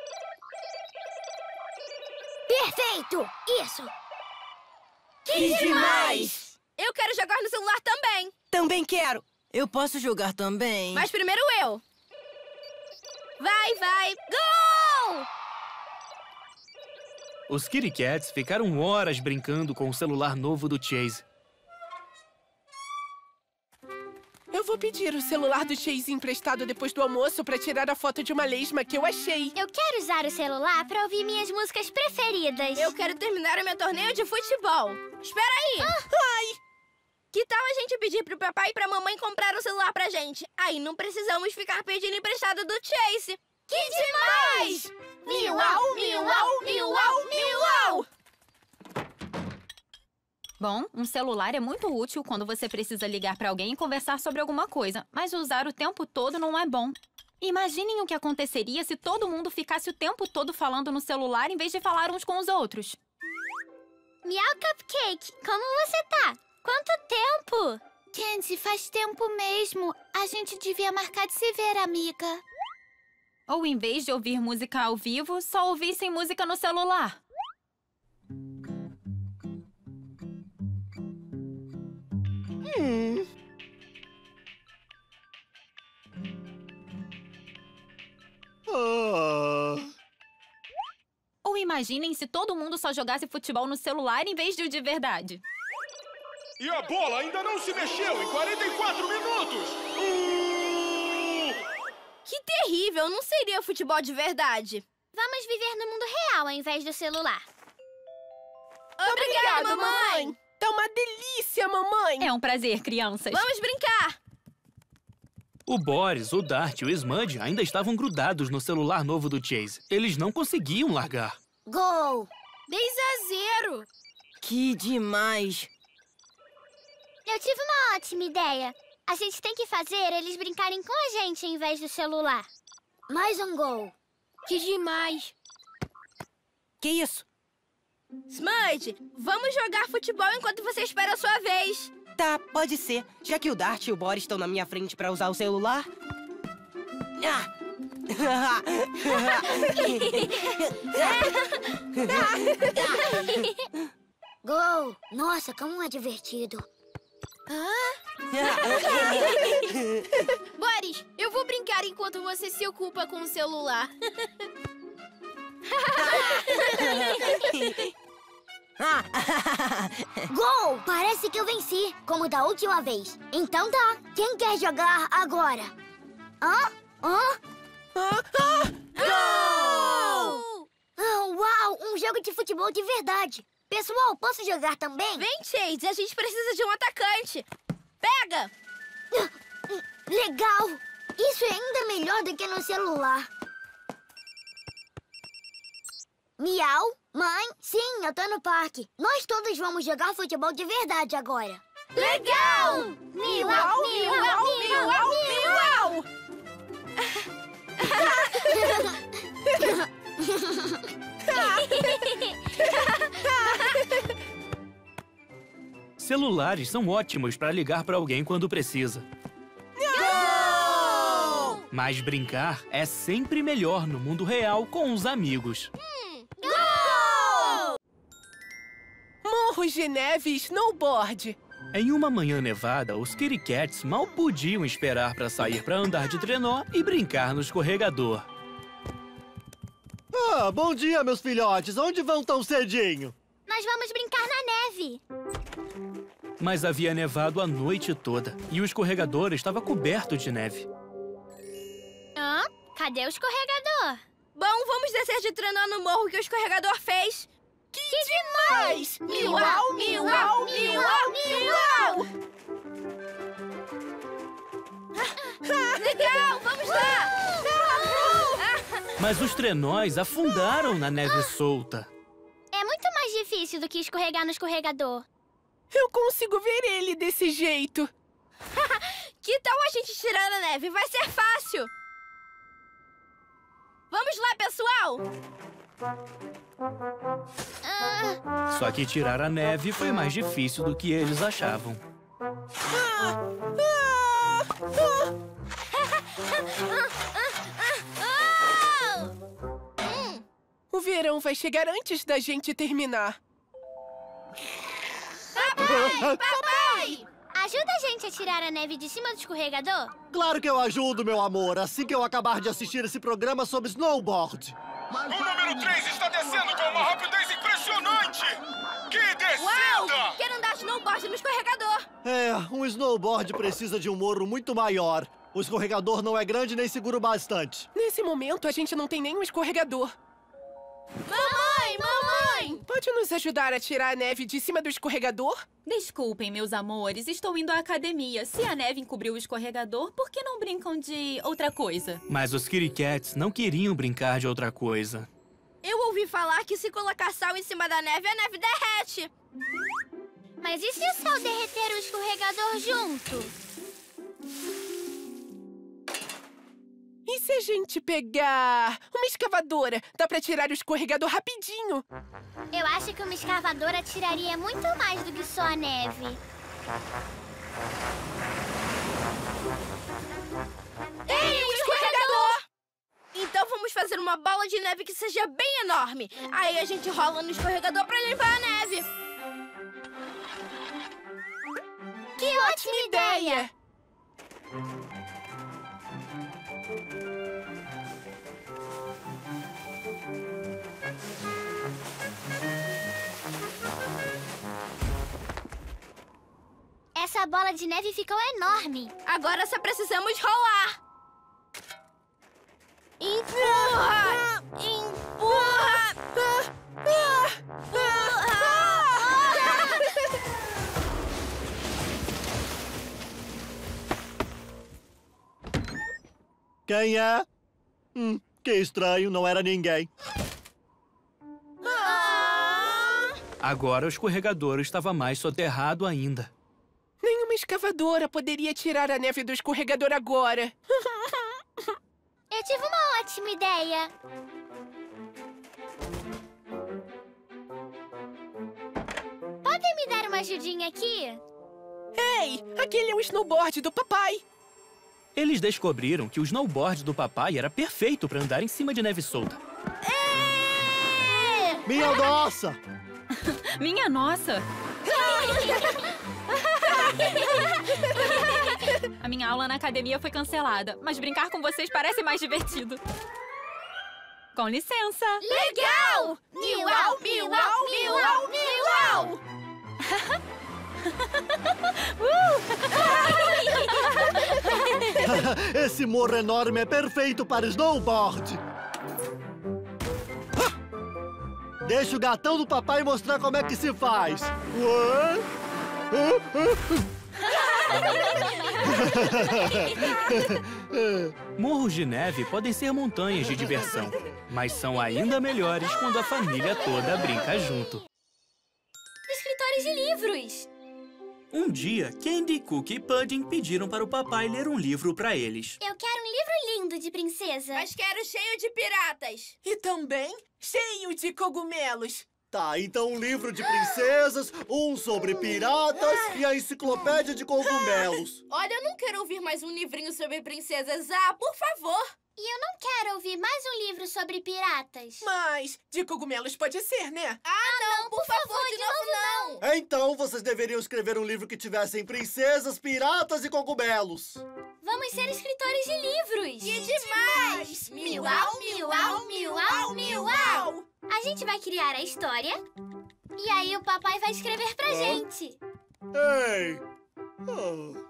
Perfeito! Isso! Que demais! Eu quero jogar no celular também! Também quero! Eu posso jogar também! Mas primeiro eu! Vai, vai! Gol! Os Kitty Cats ficaram horas brincando com o celular novo do Chase. Eu vou pedir o celular do Chase emprestado depois do almoço pra tirar a foto de uma lesma que eu achei. Eu quero usar o celular pra ouvir minhas músicas preferidas. Eu quero terminar o meu torneio de futebol. Espera aí! Ah. Ai! Que tal a gente pedir pro papai e pra mamãe comprar um celular pra gente? Aí não precisamos ficar pedindo emprestado do Chase. Que demais! Miau, miau, miau, miau! Bom, um celular é muito útil quando você precisa ligar pra alguém e conversar sobre alguma coisa, mas usar o tempo todo não é bom. Imaginem o que aconteceria se todo mundo ficasse o tempo todo falando no celular em vez de falar uns com os outros. Miau Cupcake, como você tá? Quanto tempo? Candy, faz tempo mesmo. A gente devia marcar de se ver, amiga. Ou em vez de ouvir música ao vivo, só ouvissem música no celular. Hum. Ah. Ou imaginem se todo mundo só jogasse futebol no celular em vez de o de verdade. E a bola ainda não se mexeu em quarenta e quatro minutos! Uh! Que terrível! Não seria futebol de verdade. Vamos viver no mundo real ao invés do celular. Obrigada, Obrigada mamãe! mamãe. Tá uma delícia, mamãe! É um prazer, crianças. Vamos brincar! O Boris, o Dart e o Smudge ainda estavam grudados no celular novo do Chase. Eles não conseguiam largar. Gol! dois a zero! Que demais! Eu tive uma ótima ideia. A gente tem que fazer eles brincarem com a gente em vez do celular. Mais um gol. Que demais! Que isso? Smudge, vamos jogar futebol enquanto você espera a sua vez. Tá, pode ser. Já que o Dart e o Boris estão na minha frente pra usar o celular... Ah! Gol! Nossa, como é divertido. Boris, eu vou brincar enquanto você se ocupa com o celular. Gol! Parece que eu venci, como da última vez. Então tá, quem quer jogar agora? Hã? Hã? Ah, ah. Gol! Oh, uau, um jogo de futebol de verdade. Pessoal, posso jogar também? Vem, Chase, a gente precisa de um atacante. Pega! Legal! Isso é ainda melhor do que no celular. Miau, mãe, sim, eu tô no parque. Nós todos vamos jogar futebol de verdade agora. Legal! Miau, miau, miau, miau! Celulares são ótimos para ligar para alguém quando precisa. Não! Mas brincar é sempre melhor no mundo real com os amigos. Hum, gol! Morros de neve e snowboard. Em uma manhã nevada, os Kitty Cats mal podiam esperar para sair para andar de trenó e brincar no escorregador. Ah, bom dia, meus filhotes. Onde vão tão cedinho? Nós vamos brincar na neve. Mas havia nevado a noite toda e o escorregador estava coberto de neve. Hã? Cadê o escorregador? Bom, vamos descer de trenó no morro que o escorregador fez. Que, que demais! Miau, miau, miau, miau! Legal, vamos lá! Mas os trenós afundaram na neve solta. É muito mais difícil do que escorregar no escorregador. Eu consigo ver ele desse jeito. Que tal a gente tirar a neve? Vai ser fácil. Vamos lá, pessoal. Ah. Só que tirar a neve foi mais difícil do que eles achavam. Ah. Ah. Ah. O verão vai chegar antes da gente terminar. Papai! Papai! Ajuda a gente a tirar a neve de cima do escorregador? Claro que eu ajudo, meu amor, assim que eu acabar de assistir esse programa sobre snowboard. O número três está descendo com uma rapidez impressionante! Que descida! Uau! Quero andar snowboard no escorregador. É, um snowboard precisa de um morro muito maior. O escorregador não é grande nem seguro bastante. Nesse momento, a gente não tem nem um escorregador. Mamãe! Mamãe! Pode nos ajudar a tirar a neve de cima do escorregador? Desculpem, meus amores. Estou indo à academia. Se a neve encobriu o escorregador, por que não brincam de outra coisa? Mas os Kitty Cats não queriam brincar de outra coisa. Eu ouvi falar que se colocar sal em cima da neve, a neve derrete. Mas e se o sal derreter o escorregador junto? E se a gente pegar uma escavadora? Dá pra tirar o escorregador rapidinho. Eu acho que uma escavadora tiraria muito mais do que só a neve. Tem um escorregador! Então vamos fazer uma bola de neve que seja bem enorme. Aí a gente rola no escorregador pra limpar a neve. Que ótima ideia! Essa bola de neve ficou enorme. Agora só precisamos rolar. Empurra! Empurra! Empurra! Quem é? Hum, que estranho, não era ninguém. Agora o escorregador estava mais soterrado ainda. Nenhuma escavadora poderia tirar a neve do escorregador agora. Eu tive uma ótima ideia. Podem me dar uma ajudinha aqui? Ei, aquele é o snowboard do papai. Eles descobriram que o snowboard do papai era perfeito para andar em cima de neve solta. É! Minha nossa! Minha nossa! A minha aula na academia foi cancelada, mas brincar com vocês parece mais divertido. Com licença. Legal! Miau, miau, miau, miau! Esse morro enorme é perfeito para snowboard. Deixa o gatão do papai mostrar como é que se faz. Morros de neve podem ser montanhas de diversão, mas são ainda melhores quando a família toda brinca junto. Escritórios de livros! Um dia, Candy, Cookie e Pudding pediram para o papai ler um livro para eles. Eu quero um livro lindo de princesa. Mas quero cheio de piratas. E também cheio de cogumelos. Tá, então um livro de princesas, um sobre piratas e a enciclopédia de cogumelos. Olha, eu não quero ouvir mais um livrinho sobre princesas. Ah, por favor. E eu não quero ouvir mais um livro sobre piratas. Mas de cogumelos pode ser, né? Ah, ah não, não, por, por favor, favor, de, de novo, novo não. não! Então, vocês deveriam escrever um livro que tivessem princesas, piratas e cogumelos. Vamos ser escritores de livros. E demais! Miau, miau, miau, miau! A gente vai criar a história e aí o papai vai escrever pra ah. gente. Ei! Oh.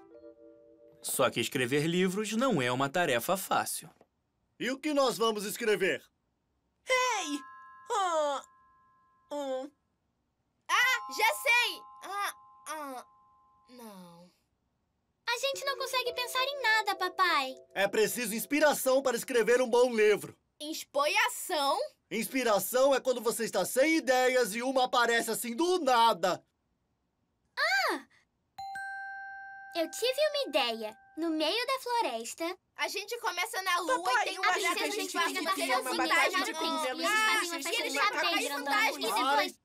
Só que escrever livros não é uma tarefa fácil. E o que nós vamos escrever? Ei! Oh. Oh. Ah, já sei! Ah, ah. Não... A gente não consegue pensar em nada, papai. É preciso inspiração para escrever um bom livro. Inspiração? Inspiração é quando você está sem ideias e uma aparece assim do nada. Ah! Eu tive uma ideia. No meio da floresta... A gente começa na lua Papai, e tem uma festa de fantasmas.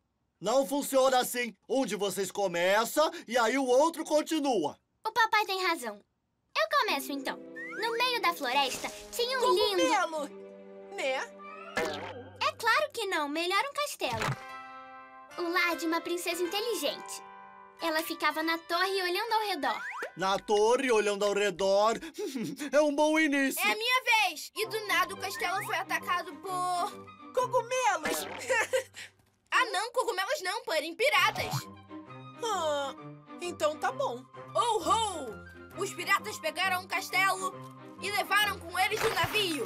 Não funciona assim. Um de vocês começa e aí o outro continua. O papai tem razão. Eu começo, então. No meio da floresta tinha um Cogumelo. lindo... Né? É claro que não. Melhor um castelo. O lar de uma princesa inteligente. Ela ficava na torre olhando ao redor. Na torre, olhando ao redor. É um bom início. É a minha vez. E do nada o castelo foi atacado por... cogumelos. Ah, não. Cogumelos não, porém piratas. Ah, então tá bom. Oh, ho! Os piratas pegaram um castelo e levaram com eles um navio.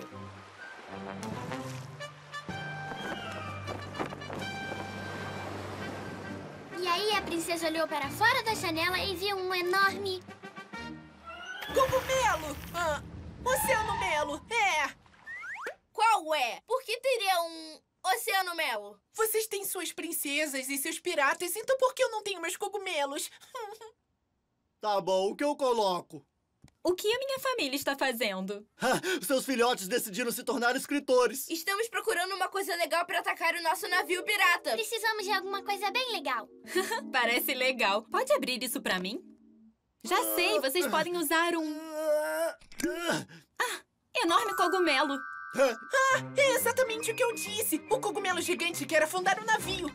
E aí a princesa olhou para fora da janela e viu um enorme... cogumelo! Ah, oceano melo, é! Qual é? Por que teria um oceano melo? Vocês têm suas princesas e seus piratas, então por que eu não tenho meus cogumelos? Tá bom, o que eu coloco? O que a minha família está fazendo? Seus filhotes decidiram se tornar escritores. Estamos procurando uma coisa legal para atacar o nosso navio pirata. Precisamos de alguma coisa bem legal. Parece legal. Pode abrir isso para mim? Já sei, vocês podem usar um... Ah, enorme cogumelo. Ah, é exatamente o que eu disse. O cogumelo gigante quer afundar um navio.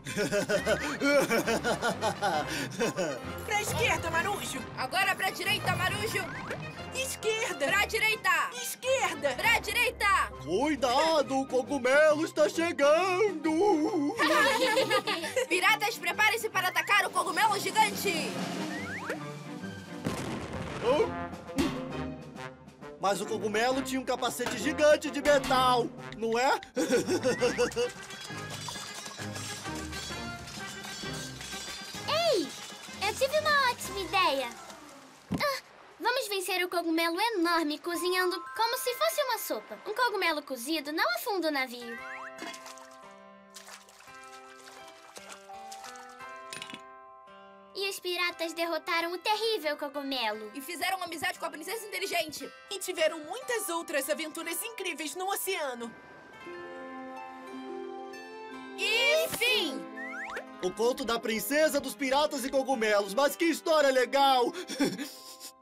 Pra esquerda, Marujo. Agora pra direita, Marujo. Esquerda! Pra direita! Esquerda! Pra direita! Cuidado, o cogumelo está chegando! Piratas, preparem-se para atacar o cogumelo gigante! Oh. Mas o cogumelo tinha um capacete gigante de metal, não é? Ei! Eu tive uma ótima ideia! Ah. Vamos vencer o cogumelo enorme cozinhando como se fosse uma sopa. Um cogumelo cozido não afunda o navio. E os piratas derrotaram o terrível cogumelo. E fizeram uma amizade com a princesa inteligente. E tiveram muitas outras aventuras incríveis no oceano. E fim! O conto da princesa, dos piratas e cogumelos. Mas que história legal!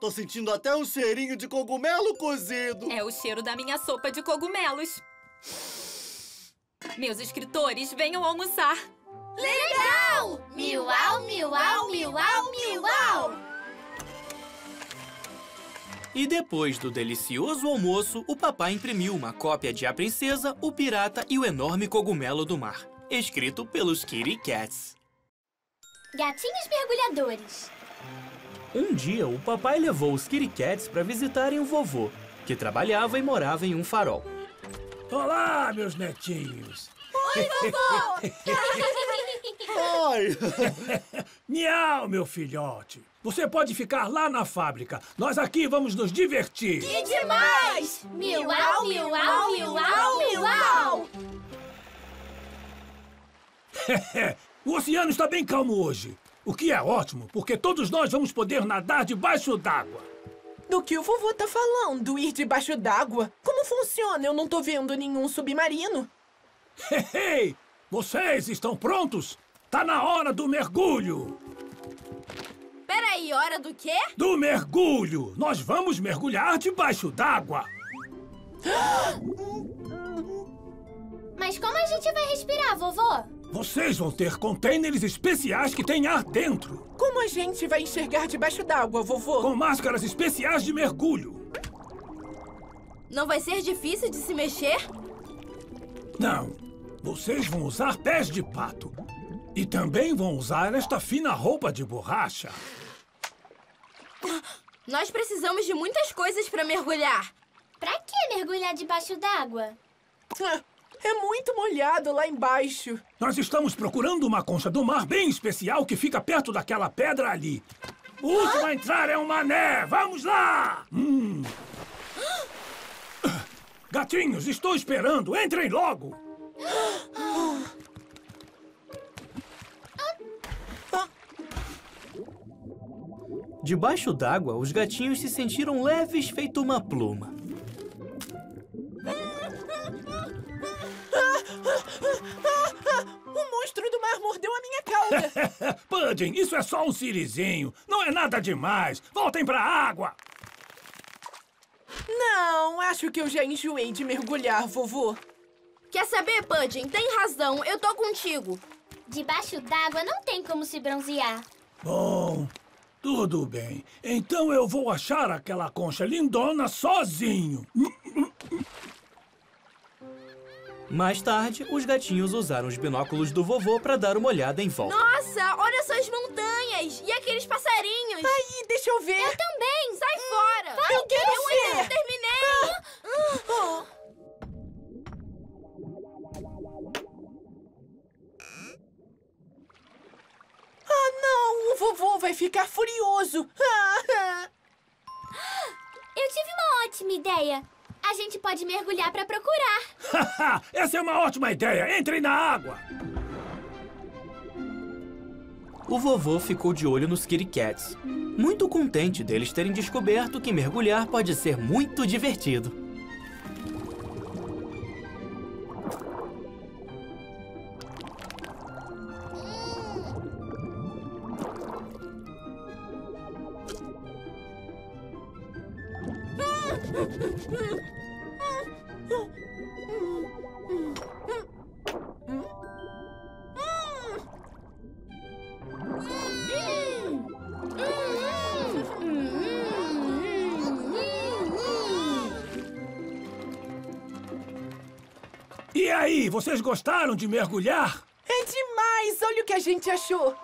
Tô sentindo até um cheirinho de cogumelo cozido. É o cheiro da minha sopa de cogumelos. Meus escritores, venham almoçar. Legal! Miau, miau, miau, miau! E depois do delicioso almoço, o papai imprimiu uma cópia de A Princesa, o Pirata e o Enorme Cogumelo do Mar, escrito pelos Kitty Cats. Gatinhos mergulhadores. Um dia, o papai levou os Kitty Cats para visitarem o vovô, que trabalhava e morava em um farol. Olá, meus netinhos! Oi, vovô! Oi! Miau, meu filhote! Você pode ficar lá na fábrica. Nós aqui vamos nos divertir. Que demais! Miau, miau, miau, miau! O oceano está bem calmo hoje. O que é ótimo, porque todos nós vamos poder nadar debaixo d'água. Do que o vovô tá falando? Ir debaixo d'água? Como funciona? Eu não tô vendo nenhum submarino. Hey, hey. Vocês estão prontos? Tá na hora do mergulho. Peraí, hora do quê? Do mergulho. Nós vamos mergulhar debaixo d'água. Mas como a gente vai respirar, vovô? Vocês vão ter contêineres especiais que têm ar dentro. Como a gente vai enxergar debaixo d'água, vovô? Com máscaras especiais de mergulho. Não vai ser difícil de se mexer? Não. Vocês vão usar pés de pato. E também vão usar esta fina roupa de borracha. Nós precisamos de muitas coisas para mergulhar. Pra que mergulhar debaixo d'água? É muito molhado lá embaixo. Nós estamos procurando uma concha do mar bem especial que fica perto daquela pedra ali. O último a entrar é um mané. Vamos lá! Hum. Gatinhos, estou esperando. Entrem logo. Debaixo d'água, os gatinhos se sentiram leves feito uma pluma. O monstro do mar mordeu a minha cauda. Pudim, isso é só um cirizinho. Não é nada demais. Voltem pra água. Não, acho que eu já enjoei de mergulhar, vovô. Quer saber, Pudim? Tem razão. Eu tô contigo. Debaixo d'água não tem como se bronzear. Bom, tudo bem. Então eu vou achar aquela concha lindona sozinho. Mais tarde, os gatinhos usaram os binóculos do vovô para dar uma olhada em volta. Nossa, olha só as montanhas! E aqueles passarinhos! Aí, deixa eu ver! Eu também! Sai hum, fora! Vai, eu quero eu ver! Eu ainda não terminei! Ah, ah não! O vovô vai ficar furioso! Eu tive uma ótima ideia! A gente pode mergulhar para procurar. Essa é uma ótima ideia. Entrem na água. O vovô ficou de olho nos Kitty Cats, muito contente deles terem descoberto que mergulhar pode ser muito divertido. E aí, vocês gostaram de mergulhar? É demais! Olha o que a gente achou!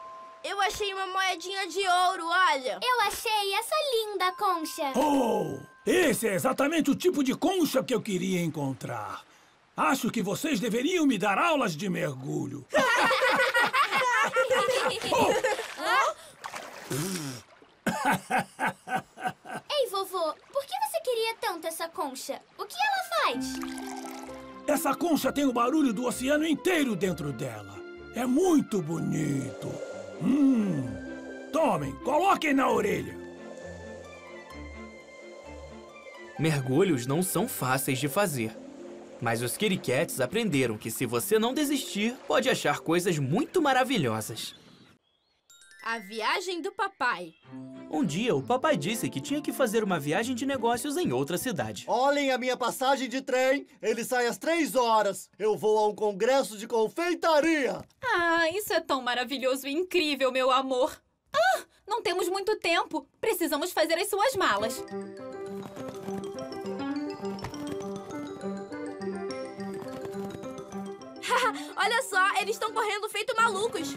Eu achei uma moedinha de ouro, olha! Eu achei essa linda concha! Oh! Esse é exatamente o tipo de concha que eu queria encontrar. Acho que vocês deveriam me dar aulas de mergulho. Ei, vovô, por que você queria tanto essa concha? O que ela faz? Essa concha tem o barulho do oceano inteiro dentro dela. É muito bonito. Hum. Tomem, coloquem na orelha. Mergulhos não são fáceis de fazer. Mas os Kitty Cats aprenderam que se você não desistir, pode achar coisas muito maravilhosas. A viagem do papai. Um dia, o papai disse que tinha que fazer uma viagem de negócios em outra cidade. Olhem a minha passagem de trem. Ele sai às três horas. Eu vou a um congresso de confeitaria. Ah, isso é tão maravilhoso e incrível, meu amor. Ah, não temos muito tempo. Precisamos fazer as suas malas. Olha só, eles estão correndo feito malucos.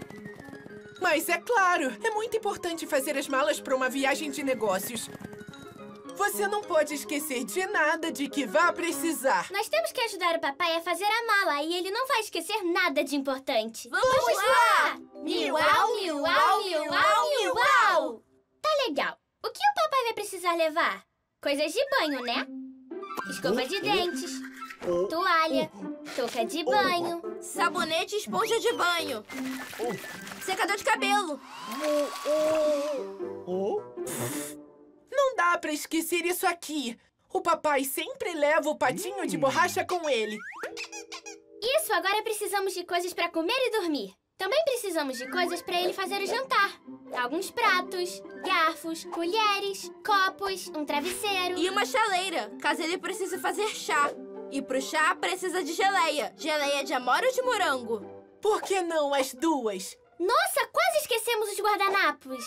Mas é claro, é muito importante fazer as malas para uma viagem de negócios. Você não pode esquecer de nada de que vá precisar. Nós temos que ajudar o papai a fazer a mala e ele não vai esquecer nada de importante. Vamos, Vamos lá! Miau, miau, miau, miau! Tá legal. O que o papai vai precisar levar? Coisas de banho, né? Escova de dentes, toalha, touca de banho, sabonete e esponja de banho, secador de cabelo. Não dá pra esquecer isso aqui. O papai sempre leva o patinho de borracha com ele. Isso, agora precisamos de coisas pra comer e dormir. Também precisamos de coisas pra ele fazer o jantar. Alguns pratos, garfos, colheres, copos, um travesseiro... E uma chaleira, caso ele precise fazer chá. E pro chá precisa de geleia. Geleia de amora ou de morango? Por que não as duas? Nossa, quase esquecemos os guardanapos.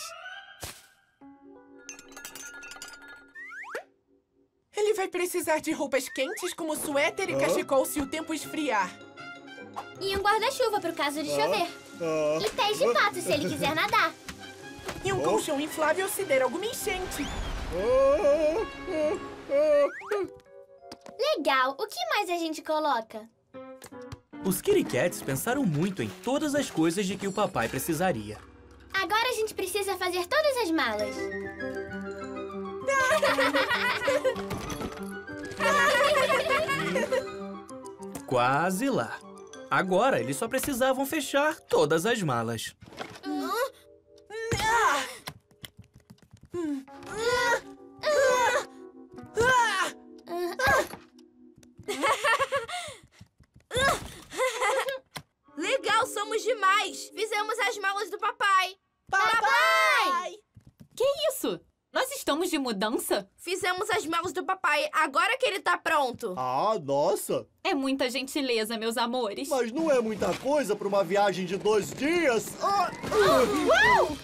Ele vai precisar de roupas quentes como suéter e cachecol se o tempo esfriar. E um guarda-chuva pro caso de chover. E pés de pato se ele quiser nadar. E um colchão inflável se der alguma enchente. Legal, o que mais a gente coloca? Os Kitty Cats pensaram muito em todas as coisas de que o papai precisaria. Agora a gente precisa fazer todas as malas. Quase lá. Agora eles só precisavam fechar todas as malas. Legal, somos demais! Fizemos as malas do papai! Papai! Que isso? Nós estamos de mudança? Fizemos as malas do papai, agora que ele tá pronto. Ah, nossa! É muita gentileza, meus amores. Mas não é muita coisa pra uma viagem de dois dias. Ah! Uh, uh!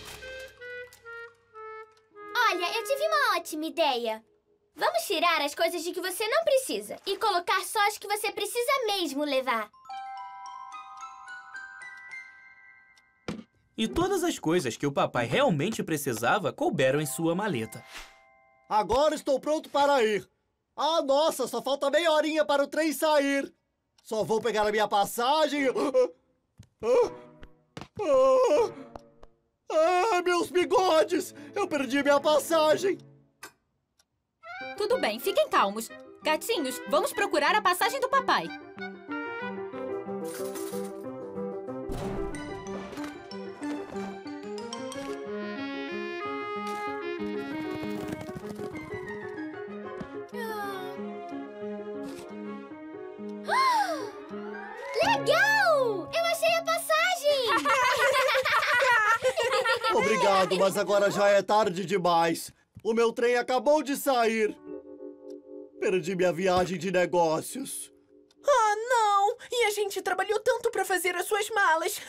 Olha, eu tive uma ótima ideia. Vamos tirar as coisas de que você não precisa e colocar só as que você precisa mesmo levar. E todas as coisas que o papai realmente precisava couberam em sua maleta. Agora estou pronto para ir. Ah, nossa, só falta meia horinha para o trem sair. Só vou pegar a minha passagem... Ah, ah, ah, meus bigodes! Eu perdi minha passagem! Tudo bem, fiquem calmos. Gatinhos, vamos procurar a passagem do papai. Obrigado, mas agora já é tarde demais. O meu trem acabou de sair. Perdi minha viagem de negócios. Ah, não! E a gente trabalhou tanto pra fazer as suas malas.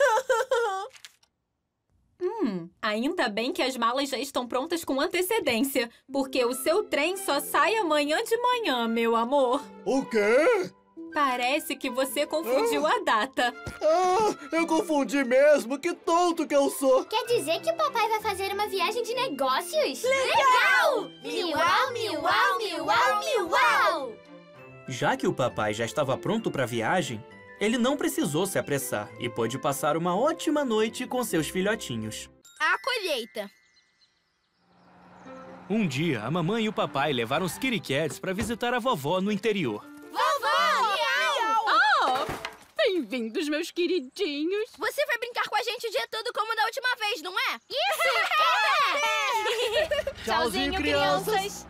Hum, ainda bem que as malas já estão prontas com antecedência, porque o seu trem só sai amanhã de manhã, meu amor. O quê? Parece que você confundiu ah. a data. Ah, eu confundi mesmo. Que tonto que eu sou. Quer dizer que o papai vai fazer uma viagem de negócios? Legal! Miau, miau, miau, miau! Já que o papai já estava pronto para a viagem, ele não precisou se apressar e pôde passar uma ótima noite com seus filhotinhos. A colheita. Um dia, a mamãe e o papai levaram os Kitty Cats para visitar a vovó no interior. Bem-vindos, meus queridinhos. Você vai brincar com a gente o dia todo como da última vez, não é? Isso! É! É! Tchauzinho, crianças!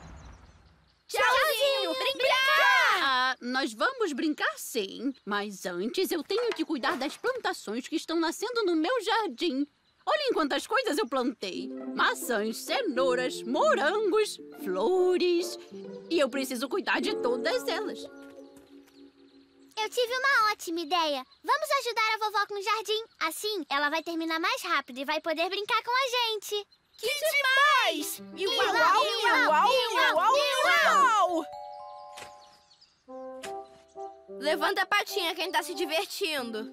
Tchauzinho! Brincar! Ah, nós vamos brincar, sim. Mas antes, eu tenho que cuidar das plantações que estão nascendo no meu jardim. Olhem quantas coisas eu plantei. Maçãs, cenouras, morangos, flores. E eu preciso cuidar de todas elas. Eu tive uma ótima ideia. Vamos ajudar a vovó com o jardim. Assim, ela vai terminar mais rápido e vai poder brincar com a gente. Que demais! Miau, miau, miau, miau! Levanta a patinha quem tá se divertindo.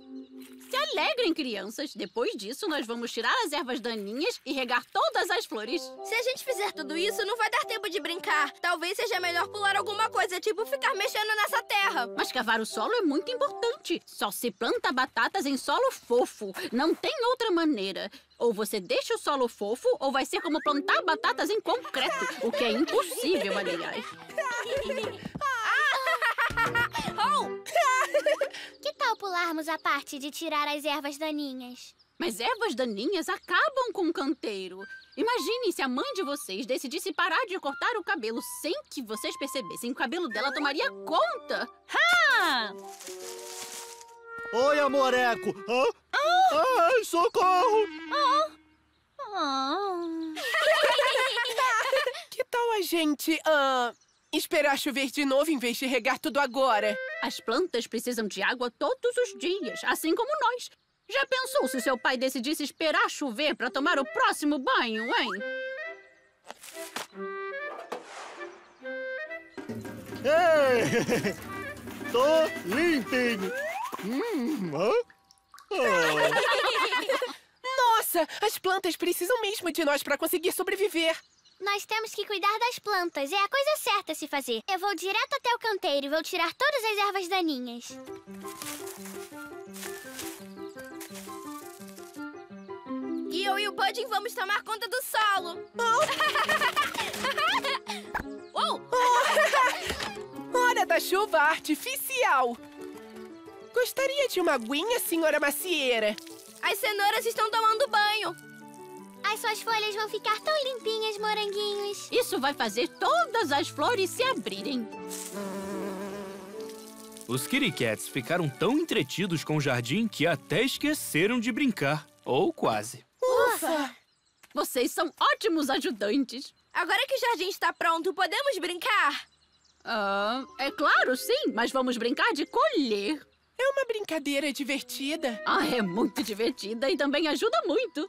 Se alegrem, crianças. Depois disso, nós vamos tirar as ervas daninhas e regar todas as flores. Se a gente fizer tudo isso, não vai dar tempo de brincar. Talvez seja melhor pular alguma coisa, tipo ficar mexendo nessa terra. Mas cavar o solo é muito importante. Só se planta batatas em solo fofo. Não tem outra maneira. Ou você deixa o solo fofo, ou vai ser como plantar batatas em concreto. O que é impossível, aliás. Oh! Que tal pularmos a parte de tirar as ervas daninhas? Mas ervas daninhas acabam com o canteiro. Imaginem se a mãe de vocês decidisse parar de cortar o cabelo sem que vocês percebessem. O cabelo dela tomaria conta. Ha! Oi, amoreco. Hã? Ah! Ai, socorro! Ah. Ah. Que tal a gente... Uh... esperar chover de novo em vez de regar tudo agora. As plantas precisam de água todos os dias, assim como nós. Já pensou se seu pai decidisse esperar chover para tomar o próximo banho, hein? Ei! Tô limpinho! Hum, ah? Ah. Nossa, as plantas precisam mesmo de nós para conseguir sobreviver. Nós temos que cuidar das plantas. É a coisa certa a se fazer. Eu vou direto até o canteiro e vou tirar todas as ervas daninhas. E eu e o Pudding vamos tomar conta do solo. Oh. Oh. Oh. Hora da chuva artificial. Gostaria de uma aguinha, senhora macieira? As cenouras estão tomando banho. As suas folhas vão ficar tão limpinhas, moranguinhos. Isso vai fazer todas as flores se abrirem. Os Kitty Cats ficaram tão entretidos com o jardim que até esqueceram de brincar. Ou quase. Ufa! Vocês são ótimos ajudantes. Agora que o jardim está pronto, podemos brincar? Ah, é claro, sim. Mas vamos brincar de colher. É uma brincadeira divertida. Ah, é muito divertida e também ajuda muito.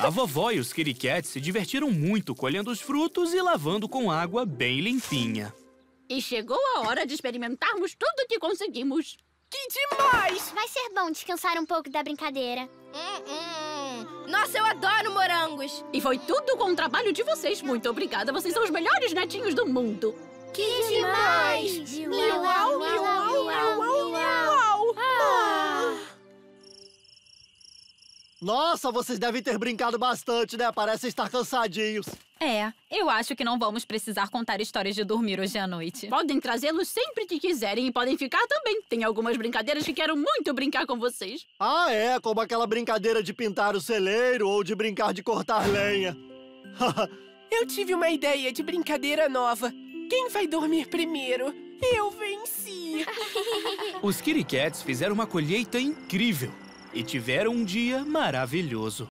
A vovó e os Kitty Cats se divertiram muito colhendo os frutos e lavando com água bem limpinha. E chegou a hora de experimentarmos tudo que conseguimos. Que demais! Vai ser bom descansar um pouco da brincadeira. Nossa, eu adoro morangos! E foi tudo com o trabalho de vocês. Muito obrigada. Vocês são os melhores netinhos do mundo. Que demais! Miau, miau, miau, miau, miau! Nossa, vocês devem ter brincado bastante, né? Parecem estar cansadinhos. É, eu acho que não vamos precisar contar histórias de dormir hoje à noite. Podem trazê-los sempre que quiserem e podem ficar também. Tem algumas brincadeiras que quero muito brincar com vocês. Ah, é? Como aquela brincadeira de pintar o celeiro ou de brincar de cortar lenha. Eu tive uma ideia de brincadeira nova. Quem vai dormir primeiro? Eu venci! Os Kitty Cats fizeram uma colheita incrível e tiveram um dia maravilhoso.